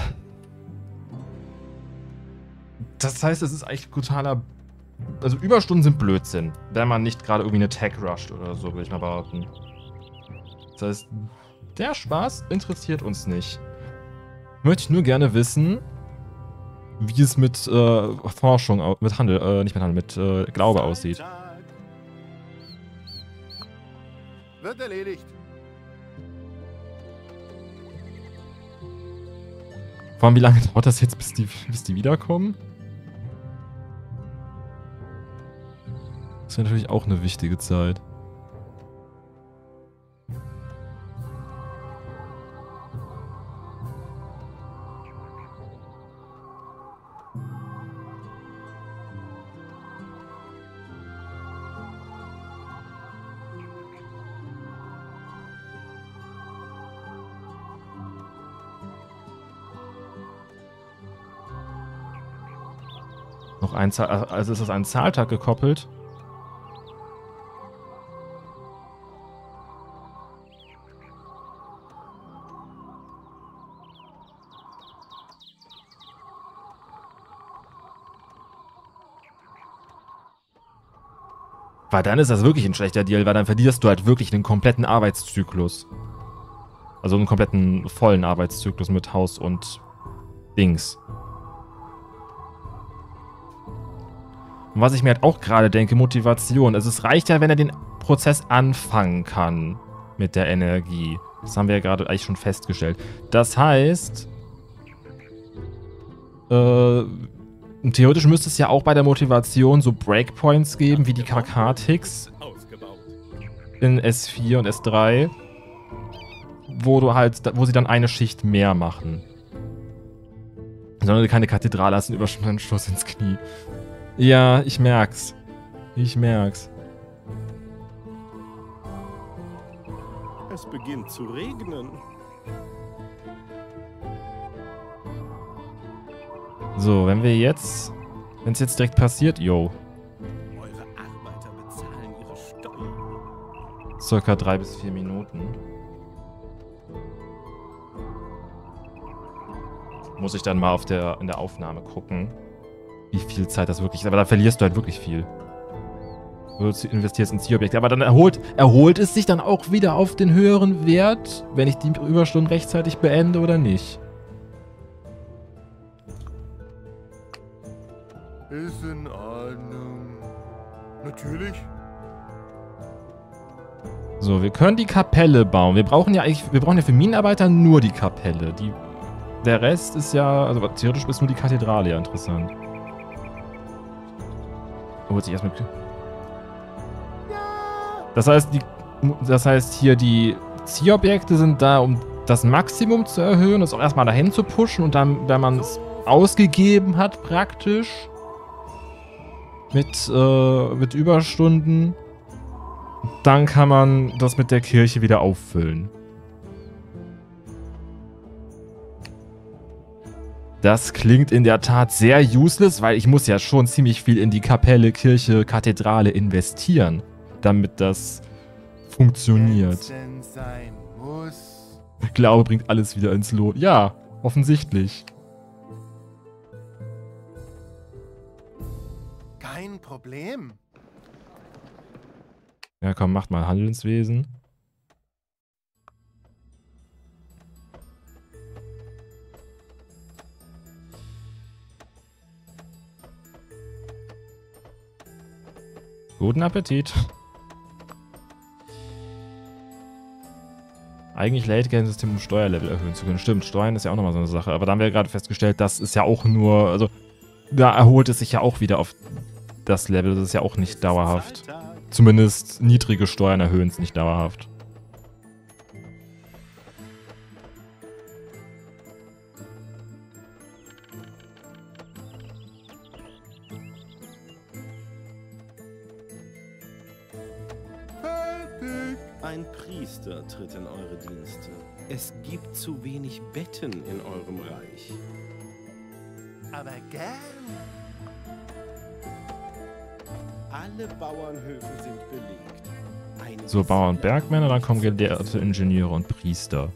Das heißt, es ist eigentlich totaler... Also Überstunden sind Blödsinn, wenn man nicht gerade irgendwie eine Tech rusht oder so, würde ich mal behaupten. Das heißt... Der Spaß interessiert uns nicht. Möchte ich nur gerne wissen, wie es mit äh, Forschung, mit Handel, äh, nicht mit Handel, mit äh, Glaube aussieht. Wird erledigt. Vor allem, wie lange dauert das jetzt, bis die, bis die wiederkommen? Das wäre natürlich auch eine wichtige Zeit. Also ist das an Zahltag gekoppelt? Weil dann ist das wirklich ein schlechter Deal, weil dann verlierst du halt wirklich einen kompletten Arbeitszyklus. Also einen kompletten vollen Arbeitszyklus mit Haus und Dings. Und was ich mir halt auch gerade denke, Motivation. Also es reicht ja, wenn er den Prozess anfangen kann mit der Energie. Das haben wir ja gerade eigentlich schon festgestellt. Das heißt, äh, theoretisch müsste es ja auch bei der Motivation so Breakpoints geben, wie die K K-Ticks in S vier und S drei, wo du halt, wo sie dann eine Schicht mehr machen. Sondern du keine Kathedrale hast, einen Überschuss ins Knie. Ja, ich merk's. Ich merk's. Es beginnt zu regnen. So, wenn wir jetzt... Wenn es jetzt direkt passiert, yo. Eure Arbeiter bezahlen ihre Steuern. Circa drei bis vier Minuten. Muss ich dann mal auf der, in der Aufnahme gucken, wie viel Zeit das wirklich ist. Aber da verlierst du halt wirklich viel. Du investierst in Zielobjekte. Aber dann erholt, erholt es sich dann auch wieder auf den höheren Wert, wenn ich die Überstunden rechtzeitig beende oder nicht. Ist in Ordnung. Natürlich. So, wir können die Kapelle bauen. Wir brauchen ja eigentlich, wir brauchen ja für Minenarbeiter nur die Kapelle. Die, der Rest ist ja, also theoretisch ist nur die Kathedrale ja interessant. Holt sich erstmal. Das heißt, die, das heißt hier die Zielobjekte sind da, um das Maximum zu erhöhen, das auch erstmal dahin zu pushen und dann, wenn man es ausgegeben hat, praktisch mit, äh, mit Überstunden, dann kann man das mit der Kirche wieder auffüllen. Das klingt in der Tat sehr useless, weil ich muss ja schon ziemlich viel in die Kapelle, Kirche, Kathedrale investieren, damit das funktioniert. Glaube bringt alles wieder ins Lot. Ja, offensichtlich. Kein Problem. Ja komm, macht mal Handelswesen. Guten Appetit. Eigentlich lädt gerne ein System, um Steuerlevel erhöhen zu können. Stimmt, Steuern ist ja auch nochmal so eine Sache. Aber da haben wir ja gerade festgestellt, das ist ja auch nur... Also, da erholt es sich ja auch wieder auf das Level. Das ist ja auch nicht dauerhaft. Zumindest niedrige Steuern erhöhen es nicht dauerhaft. Ein Priester tritt in eure Dienste. Es gibt zu wenig Betten in eurem Reich. Aber gern. Alle Bauernhöfe sind belegt. Einige so, Bauern und Bergmänner, dann kommen Gelehrte, Ingenieure und Priester.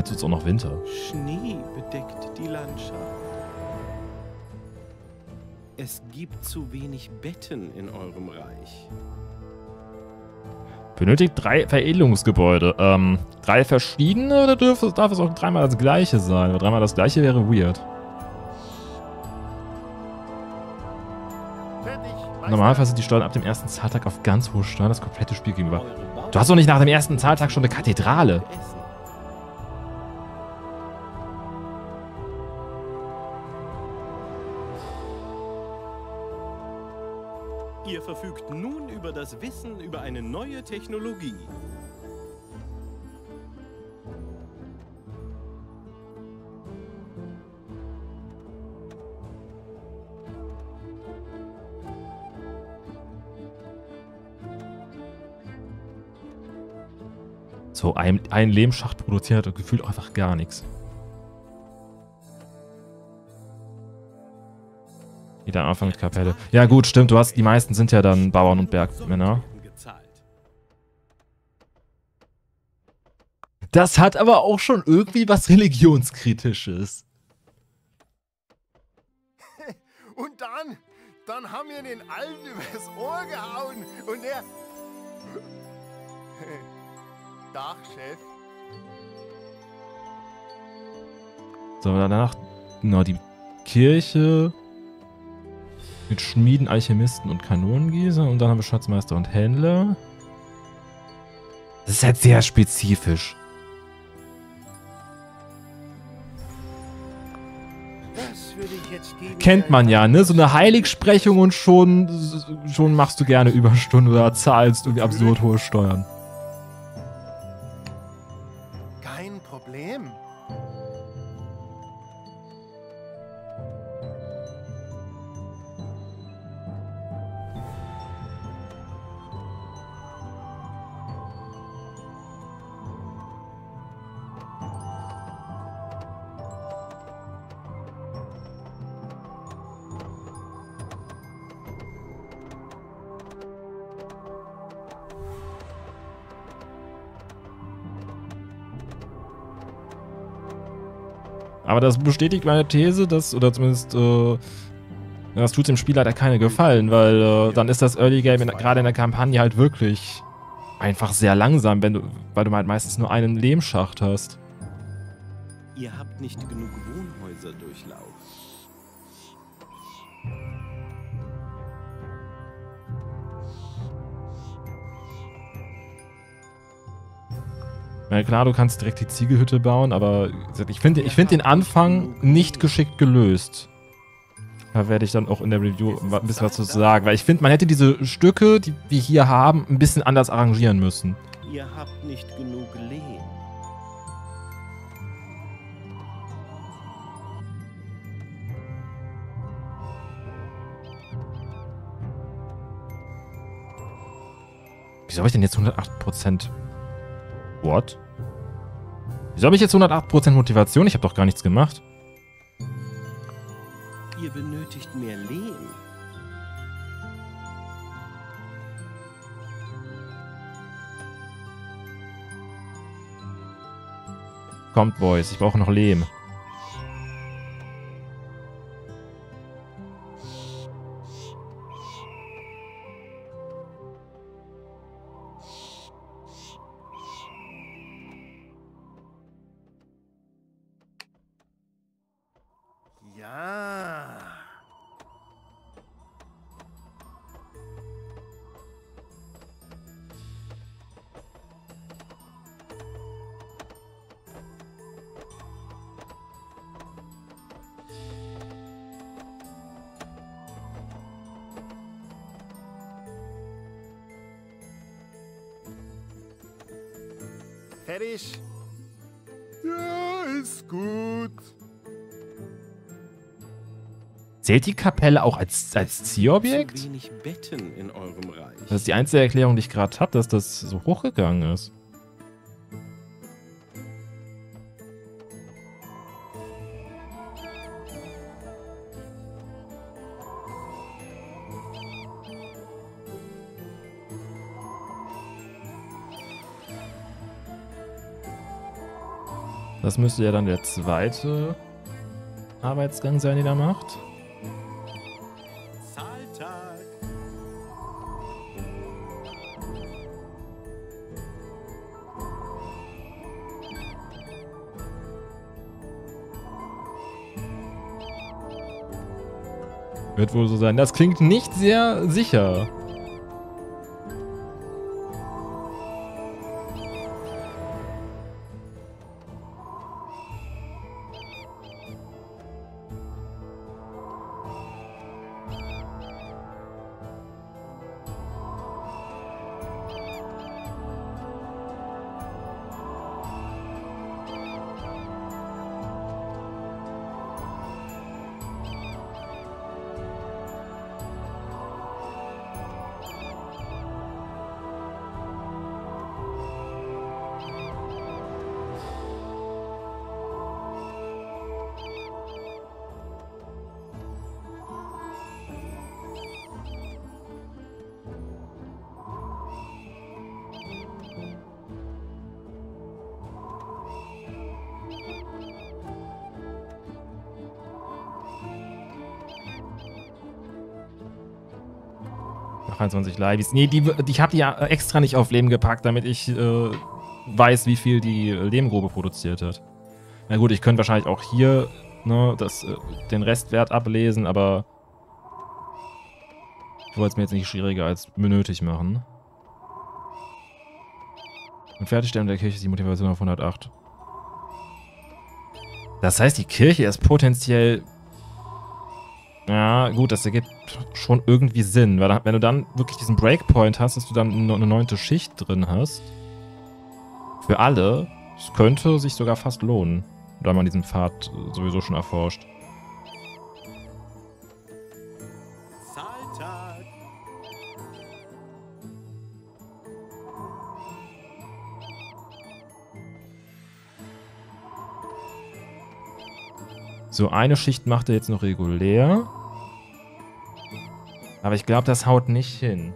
Jetzt wird es auch noch Winter. Schnee bedeckt die Landschaft. Es gibt zu wenig Betten in eurem Reich. Benötigt drei Veredelungsgebäude. Ähm, drei verschiedene oder darf es, darf es auch dreimal das gleiche sein? Weil dreimal das gleiche wäre weird. Normalerweise sind die Steuern ab dem ersten Zahltag auf ganz hohe Steuern das komplette Spiel gegenüber. Du hast doch nicht nach dem ersten Zahltag schon eine Kathedrale. Ihr verfügt nun über das Wissen über eine neue Technologie. So, ein, ein Lehmschacht produziert gefühlt einfach gar nichts. Jeder Anfang mit Kapelle. Ja gut, stimmt, du hast, die meisten sind ja dann Bauern und Bergmänner. Das hat aber auch schon irgendwie was Religionskritisches. Und dann, dann haben wir den Alten übers Ohr gehauen und der... Dach, Chef. So, danach, na, die Kirche... Mit Schmieden, Alchemisten und Kanonengießer. Und dann haben wir Schatzmeister und Händler. Das ist halt sehr spezifisch. Kennt man ja, ne? So eine Heiligsprechung und schon, schon machst du gerne Überstunden oder zahlst irgendwie absurd hohe Steuern. Kein Problem. Aber das bestätigt meine These, dass, oder zumindest, äh, das tut dem Spieler halt keine Gefallen, weil äh, dann ist das Early Game gerade in der Kampagne halt wirklich einfach sehr langsam, wenn du, weil du halt meistens nur einen Lehmschacht hast. Ihr habt nicht genug Wohnhäuser durchlaufen. Ja, klar, du kannst direkt die Ziegelhütte bauen, aber ich finde ich find den Anfang nicht geschickt gelöst. Da werde ich dann auch in der Review ein bisschen was zu sagen, weil ich finde, man hätte diese Stücke, die wir hier haben, ein bisschen anders arrangieren müssen. Ihr habt nicht genug Lehm. Wieso habe ich denn jetzt hundertacht Prozent? What? Wieso habe ich jetzt hundertacht Prozent Motivation? Ich habe doch gar nichts gemacht. Ihr benötigt mehr Lehm. Kommt, Boys, ich brauche noch Lehm. Fertig. Ja, ist gut. Zählt die Kapelle auch als, als Zielobjekt? Wenig Betten in eurem Reich. Das ist die einzige Erklärung, die ich gerade habe, dass das so hochgegangen ist. Das müsste ja dann der zweite Arbeitsgang sein, den er macht. Zahltag. Wird wohl so sein. Das klingt nicht sehr sicher. dreiundzwanzig Leibis. Nee, die, ich habe die ja extra nicht auf Leben gepackt, damit ich äh, weiß, wie viel die Lehmgrube produziert hat. Na gut, ich könnte wahrscheinlich auch hier ne, das, äh, den Restwert ablesen, aber ich wollte es mir jetzt nicht schwieriger als nötig machen. Und Fertigstellung der Kirche ist die Motivation auf hundertacht. Das heißt, die Kirche ist potenziell... Ja, gut, das ergibt schon irgendwie Sinn, weil wenn du dann wirklich diesen Breakpoint hast, dass du dann eine neunte Schicht drin hast, für alle, es könnte sich sogar fast lohnen, da man diesen Pfad sowieso schon erforscht. So, eine Schicht macht er jetzt noch regulär. Aber ich glaube, das haut nicht hin.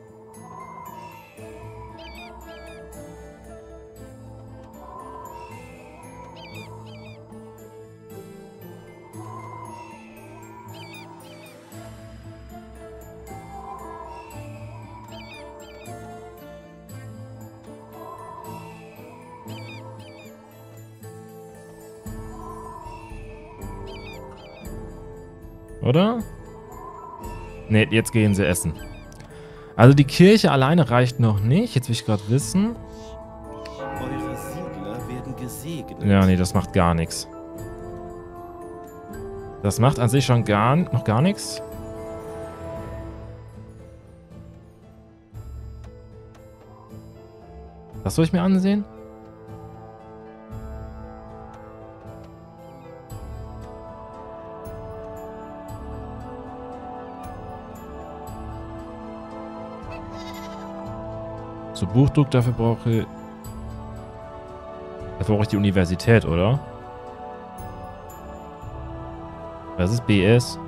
Oder? Ne, jetzt gehen sie essen. Also die Kirche alleine reicht noch nicht. Jetzt will ich gerade wissen. Eure Siedler werden gesegnet. Ja, nee, das macht gar nichts. Das macht an sich schon gar, noch gar nichts. Das soll ich mir ansehen? Buchdruck, dafür brauche ich... Dafür brauche ich die Universität, oder? Was ist B S?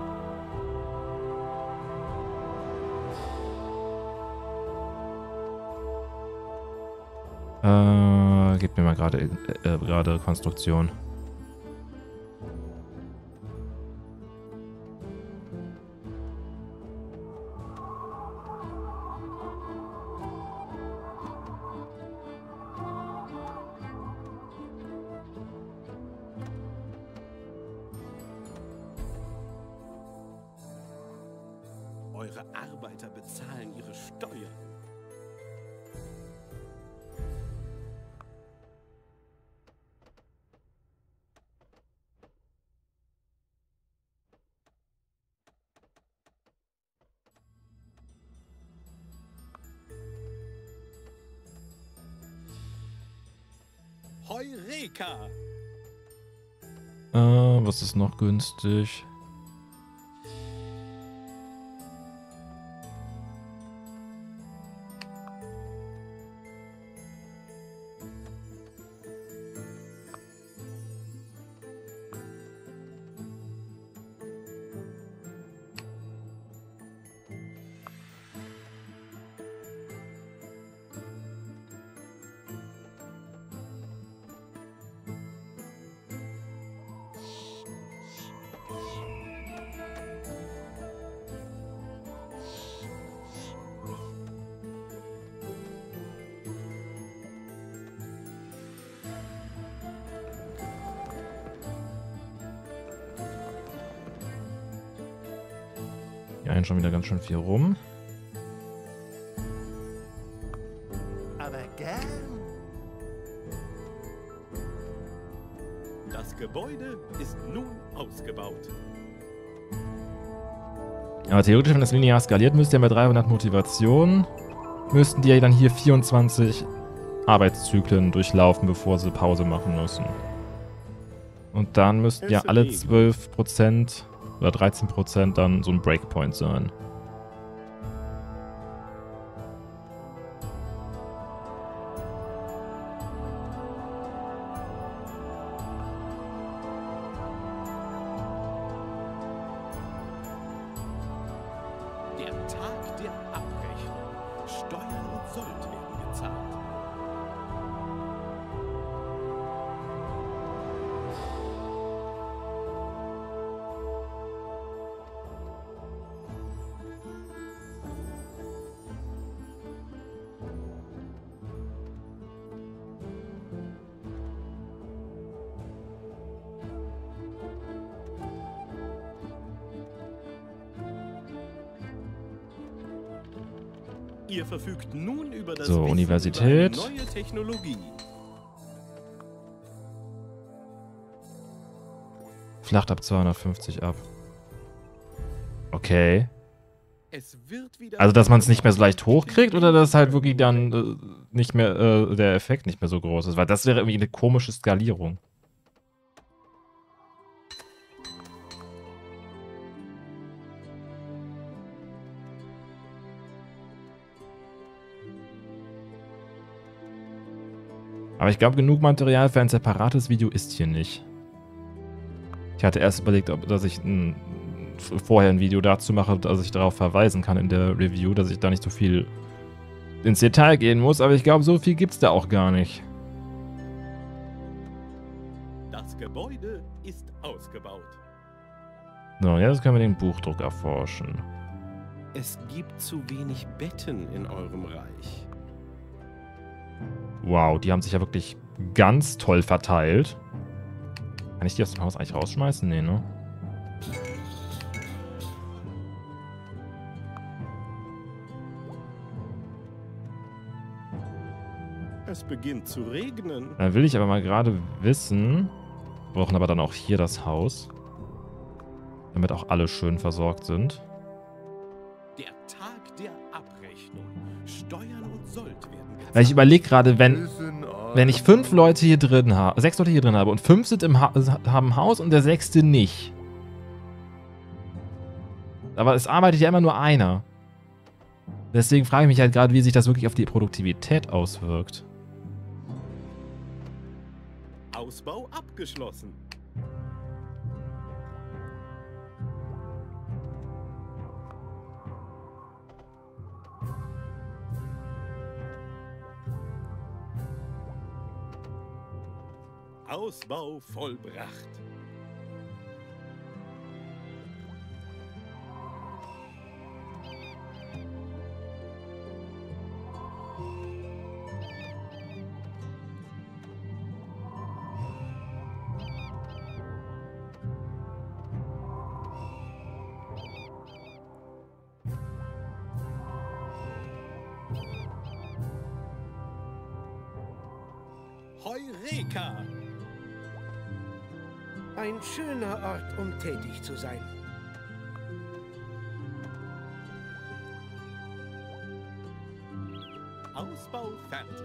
Äh, gib mir mal gerade äh, gerade Konstruktion. Heureka! Äh, was ist noch günstig? Hier einen schon wieder ganz schön viel rum. Aber gern. Das Gebäude ist nun ausgebaut. Aber theoretisch, wenn das linear skaliert, müsst ihr bei dreihundert Motivationen, müssten die ja dann hier vierundzwanzig Arbeitszyklen durchlaufen, bevor sie Pause machen müssen. Und dann müssten ja alle zwölf Prozent oder dreizehn Prozent dann so ein Breakpoint sein. Ihr verfügt nun über das so, Universität. Über neue Technologie. Flacht ab zweihundertfünfzig ab. Okay. Es wird wieder also, dass man es nicht mehr so leicht hochkriegt oder dass halt wirklich dann äh, nicht mehr äh, der Effekt nicht mehr so groß ist, weil das wäre irgendwie eine komische Skalierung. Aber ich glaube, genug Material für ein separates Video ist hier nicht. Ich hatte erst überlegt, ob, dass ich ein, vorher ein Video dazu mache, dass ich darauf verweisen kann in der Review, dass ich da nicht so viel ins Detail gehen muss. Aber ich glaube, so viel gibt es da auch gar nicht. Das Gebäude ist ausgebaut. So, jetzt können wir den Buchdruck erforschen. Es gibt zu wenig Betten in eurem Reich. Wow, die haben sich ja wirklich ganz toll verteilt. Kann ich die aus dem Haus eigentlich rausschmeißen? Nee, ne? Es beginnt zu regnen. Dann will ich aber mal gerade wissen. Wir brauchen aber dann auch hier das Haus. Damit auch alle schön versorgt sind. Der Tag der Abrechnung. Steuern und Sold werden. Ich überlege gerade, wenn, wenn ich fünf Leute hier drin habe, sechs Leute hier drin habe und fünf sind im ha haben Haus und der sechste nicht. Aber es arbeitet ja immer nur einer. Deswegen frage ich mich halt gerade, wie sich das wirklich auf die Produktivität auswirkt. Ausbau abgeschlossen. Ausbau vollbracht. Heureka! Ein schöner Ort, um tätig zu sein. Ausbau fertig.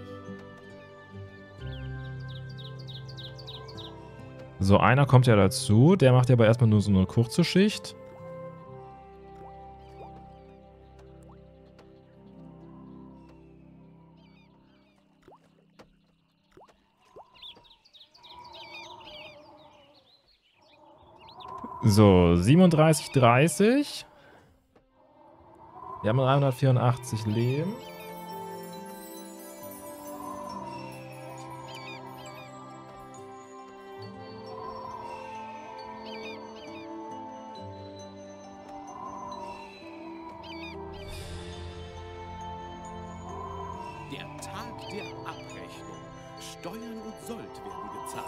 So, einer kommt ja dazu. Der macht ja aber erstmal nur so eine kurze Schicht. So, siebenunddreißig, dreißig. Wir haben dreihundertvierundachtzig Leben. Der Tag der Abrechnung. Steuern und Sold werden gezahlt.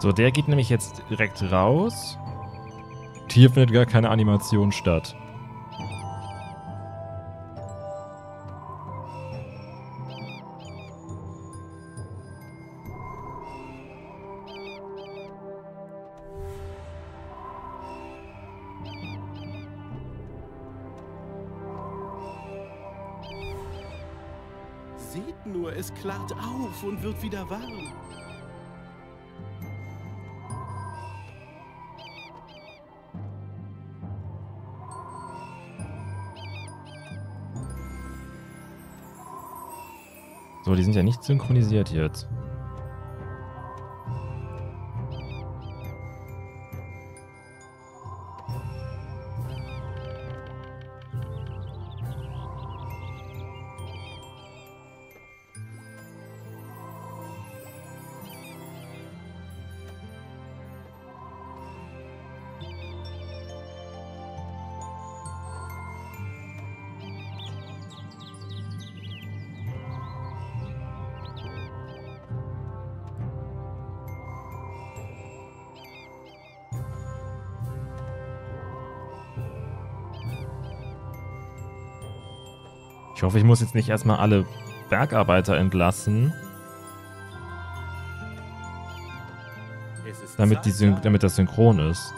So, der geht nämlich jetzt direkt raus. Und hier findet gar keine Animation statt. Seht nur, es klart auf und wird wieder warm. So, die sind ja nicht synchronisiert jetzt. Ich hoffe, ich muss jetzt nicht erstmal alle Bergarbeiter entlassen, damit, die Syn damit das synchron ist.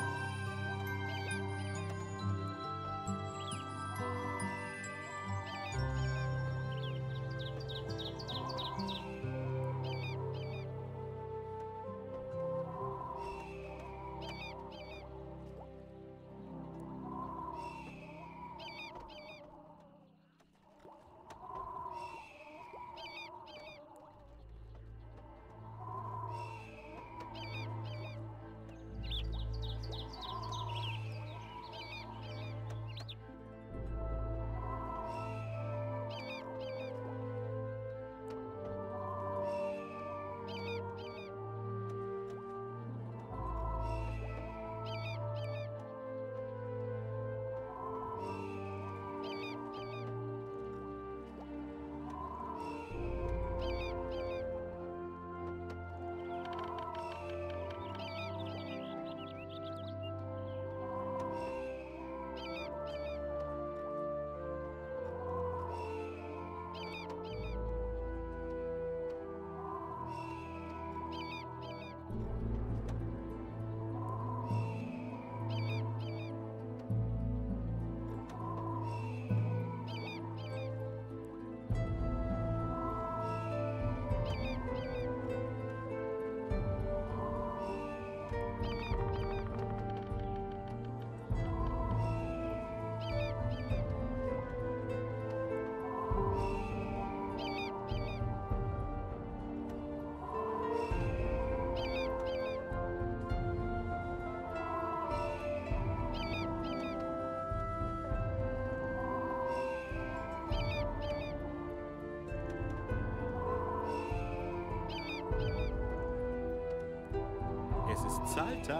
Zahltag.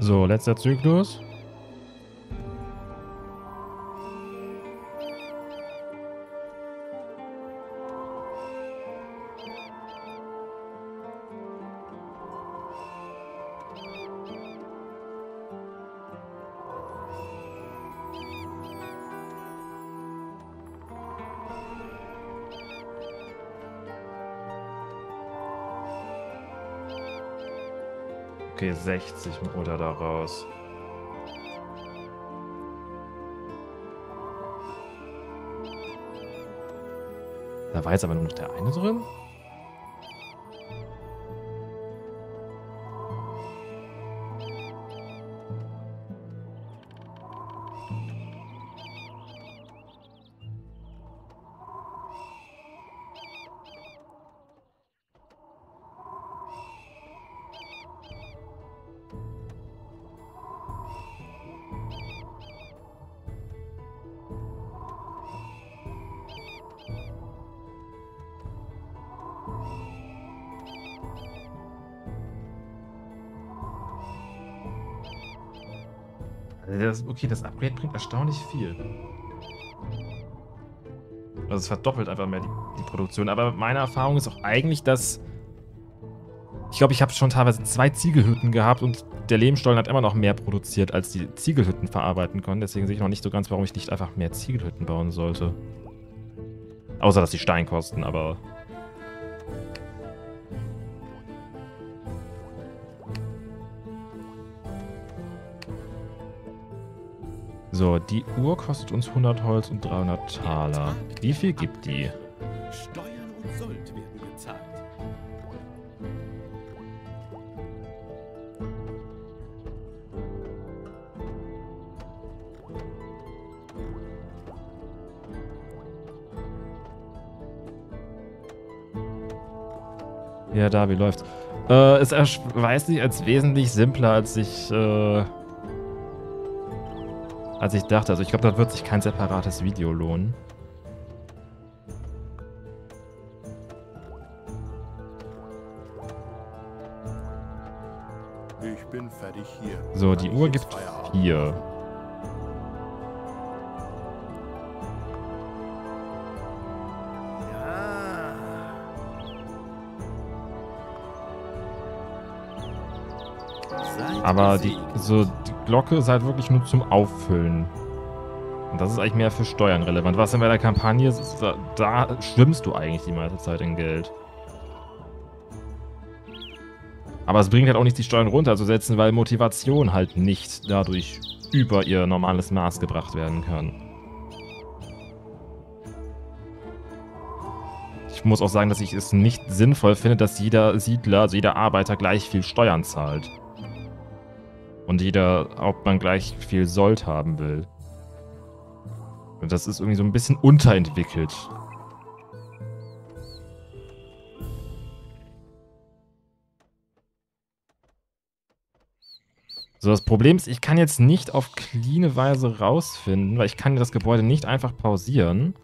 So, letzter Zyklus. Okay, sechzig oder daraus. Da war jetzt aber nur noch der eine drin. Das, okay, das Upgrade bringt erstaunlich viel. Also es verdoppelt einfach mehr die, die Produktion. Aber meine Erfahrung ist auch eigentlich, dass... Ich glaube, ich habe schon teilweise zwei Ziegelhütten gehabt und der Lehmstollen hat immer noch mehr produziert, als die Ziegelhütten verarbeiten konnten. Deswegen sehe ich noch nicht so ganz, warum ich nicht einfach mehr Ziegelhütten bauen sollte. Außer, dass die Stein kosten, aber... So, die Uhr kostet uns hundert Holz und dreihundert Taler. Wie viel gibt die? Steuern und Sold werden gezahlt. Ja, da, wie läuft's? Äh, es erweist sich als wesentlich simpler, als ich... Äh Als ich dachte, also ich glaube, da wird sich kein separates Video lohnen. Ich bin fertig hier. So, die Uhr gibt vier. Aber die, so, die Glocke ist halt wirklich nur zum Auffüllen. Und das ist eigentlich mehr für Steuern relevant. Was denn bei der Kampagne ist, da, da schwimmst du eigentlich die meiste Zeit in Geld. Aber es bringt halt auch nicht, die Steuern runterzusetzen, weil Motivation halt nicht dadurch über ihr normales Maß gebracht werden kann. Ich muss auch sagen, dass ich es nicht sinnvoll finde, dass jeder Siedler, also jeder Arbeiter gleich viel Steuern zahlt. Und jeder Hauptmann gleich viel Sold haben will. Und das ist irgendwie so ein bisschen unterentwickelt. So, das Problem ist, ich kann jetzt nicht auf cleane Weise rausfinden, weil ich kann das Gebäude nicht einfach pausieren.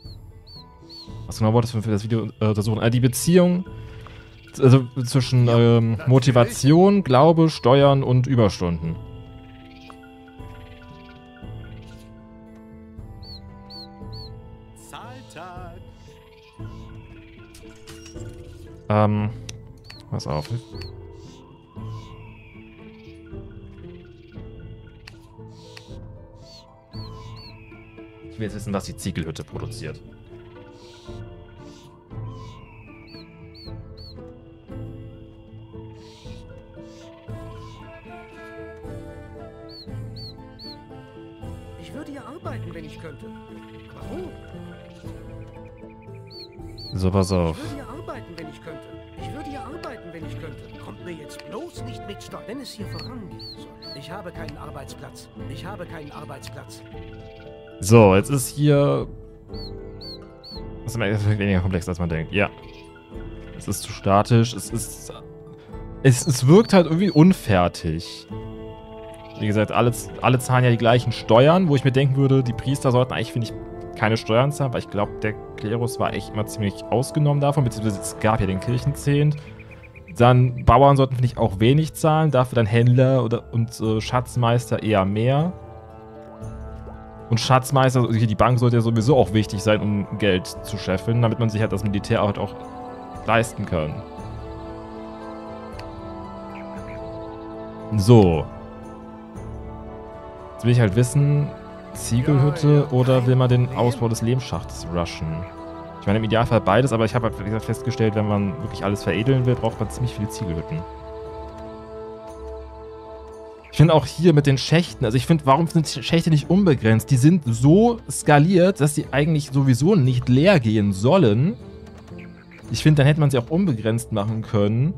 Was genau wolltest du für das Video äh, untersuchen? Äh, die Beziehung... Also zwischen ähm, Motivation, Glaube, Steuern und Überstunden. Ähm, pass auf. Ich will jetzt wissen, was die Ziegelhütte produziert. Ich würde ja arbeiten, wenn ich könnte. Warum? So, pass auf. Ich würde ja arbeiten, wenn ich könnte. Ich würde ja arbeiten, wenn ich könnte. Kommt mir jetzt bloß nicht mit Steuern, wenn es hier vorangeht. Ich habe keinen Arbeitsplatz. Ich habe keinen Arbeitsplatz. So, jetzt ist hier... Das ist weniger komplex, als man denkt. Ja. Es ist zu statisch. Es ist... Es, es wirkt halt irgendwie unfertig. Wie gesagt, alle, alle zahlen ja die gleichen Steuern, wo ich mir denken würde, die Priester sollten eigentlich, finde ich, keine Steuern zahlen, weil ich glaube, der Klerus war echt immer ziemlich ausgenommen davon, beziehungsweise es gab ja den Kirchenzehnt. Dann Bauern sollten, finde ich, auch wenig zahlen, dafür dann Händler oder, und äh, Schatzmeister eher mehr. Und Schatzmeister, also die Bank sollte ja sowieso auch wichtig sein, um Geld zu scheffeln, damit man sich halt das Militär halt auch leisten kann. So. Jetzt will ich halt wissen, Ziegelhütte oder will man den Ausbau des Lehmschachts rushen? Ich meine, im Idealfall beides, aber ich habe halt, wie gesagt, festgestellt, wenn man wirklich alles veredeln will, braucht man ziemlich viele Ziegelhütten. Ich finde auch hier mit den Schächten, also ich finde, warum sind Schächte nicht unbegrenzt? Die sind so skaliert, dass sie eigentlich sowieso nicht leer gehen sollen. Ich finde, dann hätte man sie auch unbegrenzt machen können.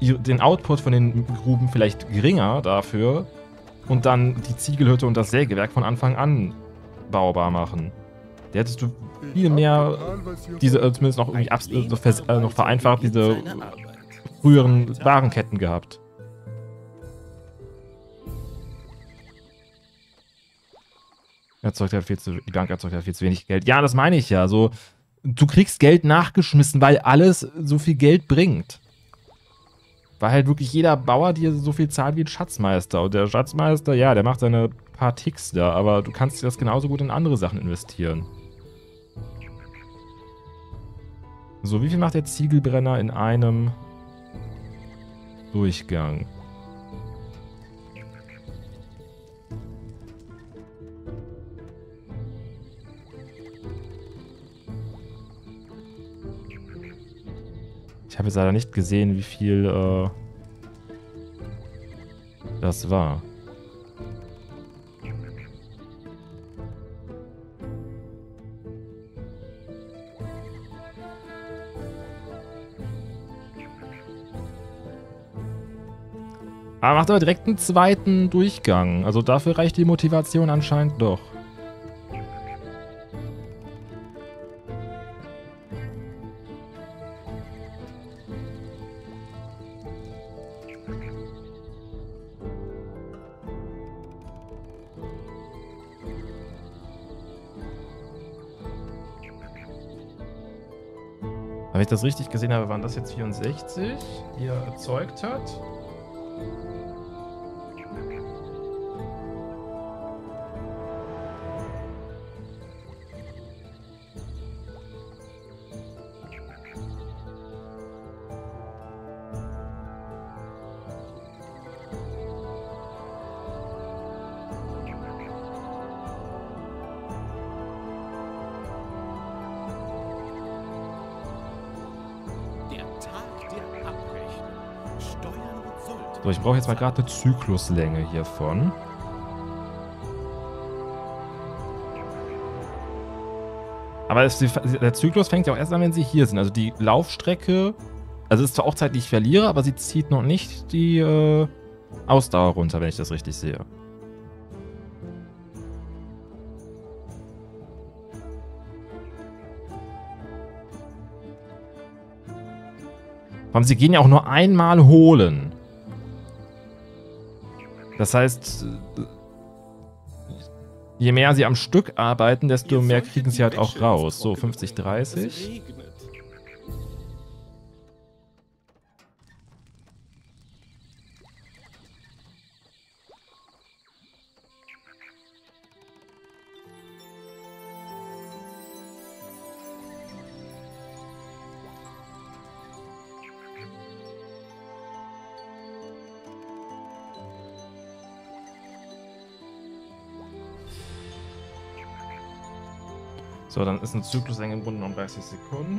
Den Output von den Gruben vielleicht geringer dafür. Und dann die Ziegelhütte und das Sägewerk von Anfang an baubar machen. Da hättest du viel mehr, diese zumindest noch, irgendwie äh, noch vereinfacht, diese früheren Warenketten gehabt. Erzeugt ja viel zu, die Bank erzeugt ja viel zu wenig Geld. Ja, das meine ich ja. So, du kriegst Geld nachgeschmissen, weil alles so viel Geld bringt. Weil halt wirklich jeder Bauer dir so viel zahlt wie ein Schatzmeister. Und der Schatzmeister, ja, der macht seine paar Ticks da, aber du kannst das genauso gut in andere Sachen investieren. So, wie viel macht der Ziegelbrenner in einem Durchgang? Ich habe jetzt leider nicht gesehen, wie viel äh, das war. Aber macht aber direkt einen zweiten Durchgang. Also dafür reicht die Motivation anscheinend doch. Wenn ich das richtig gesehen habe, waren das jetzt vierundsechzig, die er erzeugt hat. So, ich brauche jetzt mal gerade eine Zykluslänge hiervon. Aber es, der Zyklus fängt ja auch erst an, wenn sie hier sind. Also die Laufstrecke, also es ist zwar auch Zeit, die ich verliere, aber sie zieht noch nicht die äh, Ausdauer runter, wenn ich das richtig sehe. Aber sie gehen ja auch nur einmal holen. Das heißt, je mehr sie am Stück arbeiten, desto mehr kriegen sie halt auch raus. So, fünfzig, dreißig. So, dann ist ein Zykluslänge im Grunde genommen dreißig Sekunden.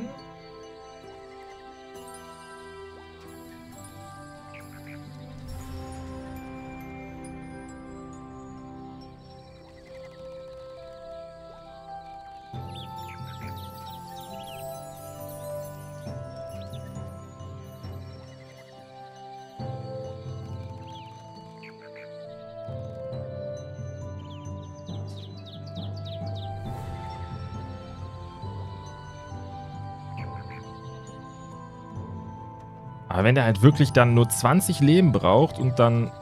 Aber wenn der halt wirklich dann nur zwanzig Leben braucht und dann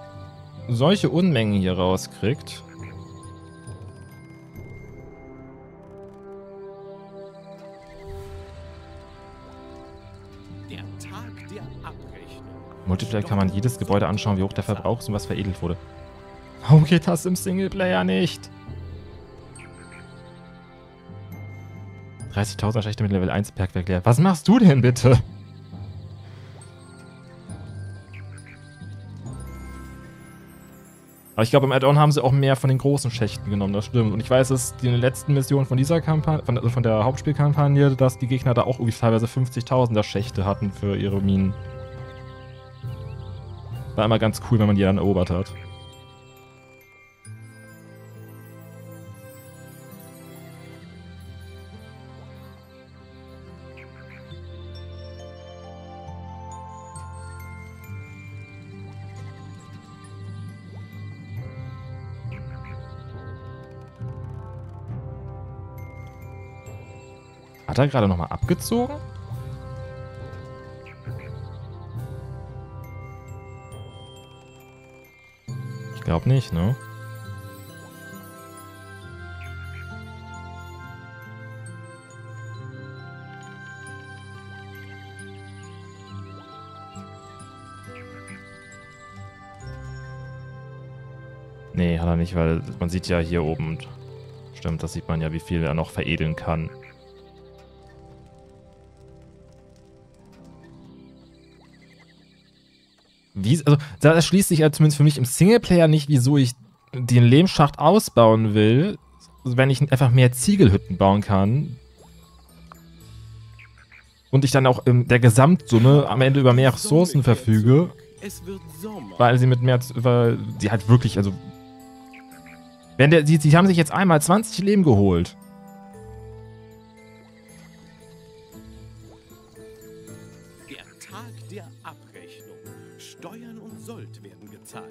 solche Unmengen hier rauskriegt. Der Tag der Abrechnung. Multiplayer kann man jedes Gebäude anschauen, wie hoch der Verbrauch ist und was veredelt wurde. Warum geht das im Singleplayer nicht? dreißigtausend Schächte mit Level eins Bergwerk leer. Was machst du denn bitte? Aber ich glaube, im Add-on haben sie auch mehr von den großen Schächten genommen, das stimmt. Und ich weiß, dass die in der letzten Mission von dieser Kampagne, von, also von der Hauptspielkampagne, dass die Gegner da auch irgendwie teilweise fünfzigtausender Schächte hatten für ihre Minen. War immer ganz cool, wenn man die dann erobert hat. Hat er gerade nochmal abgezogen? Ich glaube nicht, ne? Nee, hat er nicht, weil man sieht ja hier oben, stimmt, das sieht man ja, wie viel er noch veredeln kann. Wie, also, da erschließt sich ja zumindest für mich im Singleplayer nicht, wieso ich den Lehmschacht ausbauen will, wenn ich einfach mehr Ziegelhütten bauen kann. Und ich dann auch in der Gesamtsumme am Ende über mehr Ressourcen verfüge. Weil sie mit mehr, weil sie halt wirklich, also... Wenn der, die, die haben sich jetzt einmal zwanzig Leben geholt. Der Tag der Abrechnung. Steuern und Sold werden gezahlt.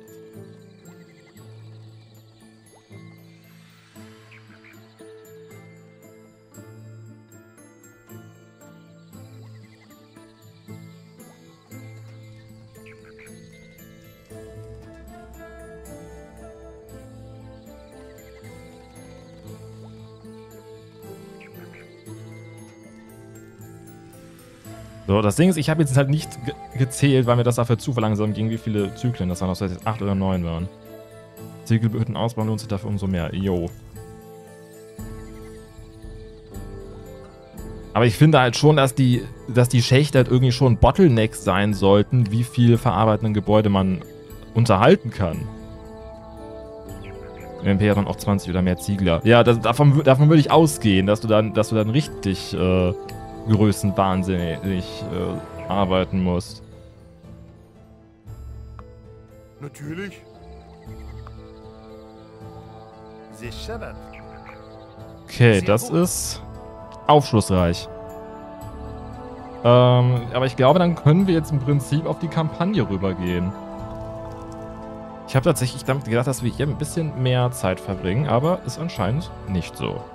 So, das Ding ist, ich habe jetzt halt nicht ge gezählt, weil mir das dafür zu verlangsamt ging, wie viele Zyklen das waren, ob das jetzt acht oder neun waren. Ziegelböden ausbauen lohnt sich dafür umso mehr. Jo. Aber ich finde halt schon, dass die, dass die Schächte halt irgendwie schon Bottlenecks sein sollten, wie viel verarbeitenden Gebäude man unterhalten kann. Im Imperium dann auch zwanzig oder mehr Ziegler. Ja, das, davon, davon würde ich ausgehen, dass du dann, dass du dann richtig... Äh, größenwahnsinnig äh, arbeiten musst. Natürlich. Okay, das ist aufschlussreich. Ähm, aber ich glaube, dann können wir jetzt im Prinzip auf die Kampagne rübergehen. Ich habe tatsächlich damit gedacht, dass wir hier ein bisschen mehr Zeit verbringen, aber ist anscheinend nicht so.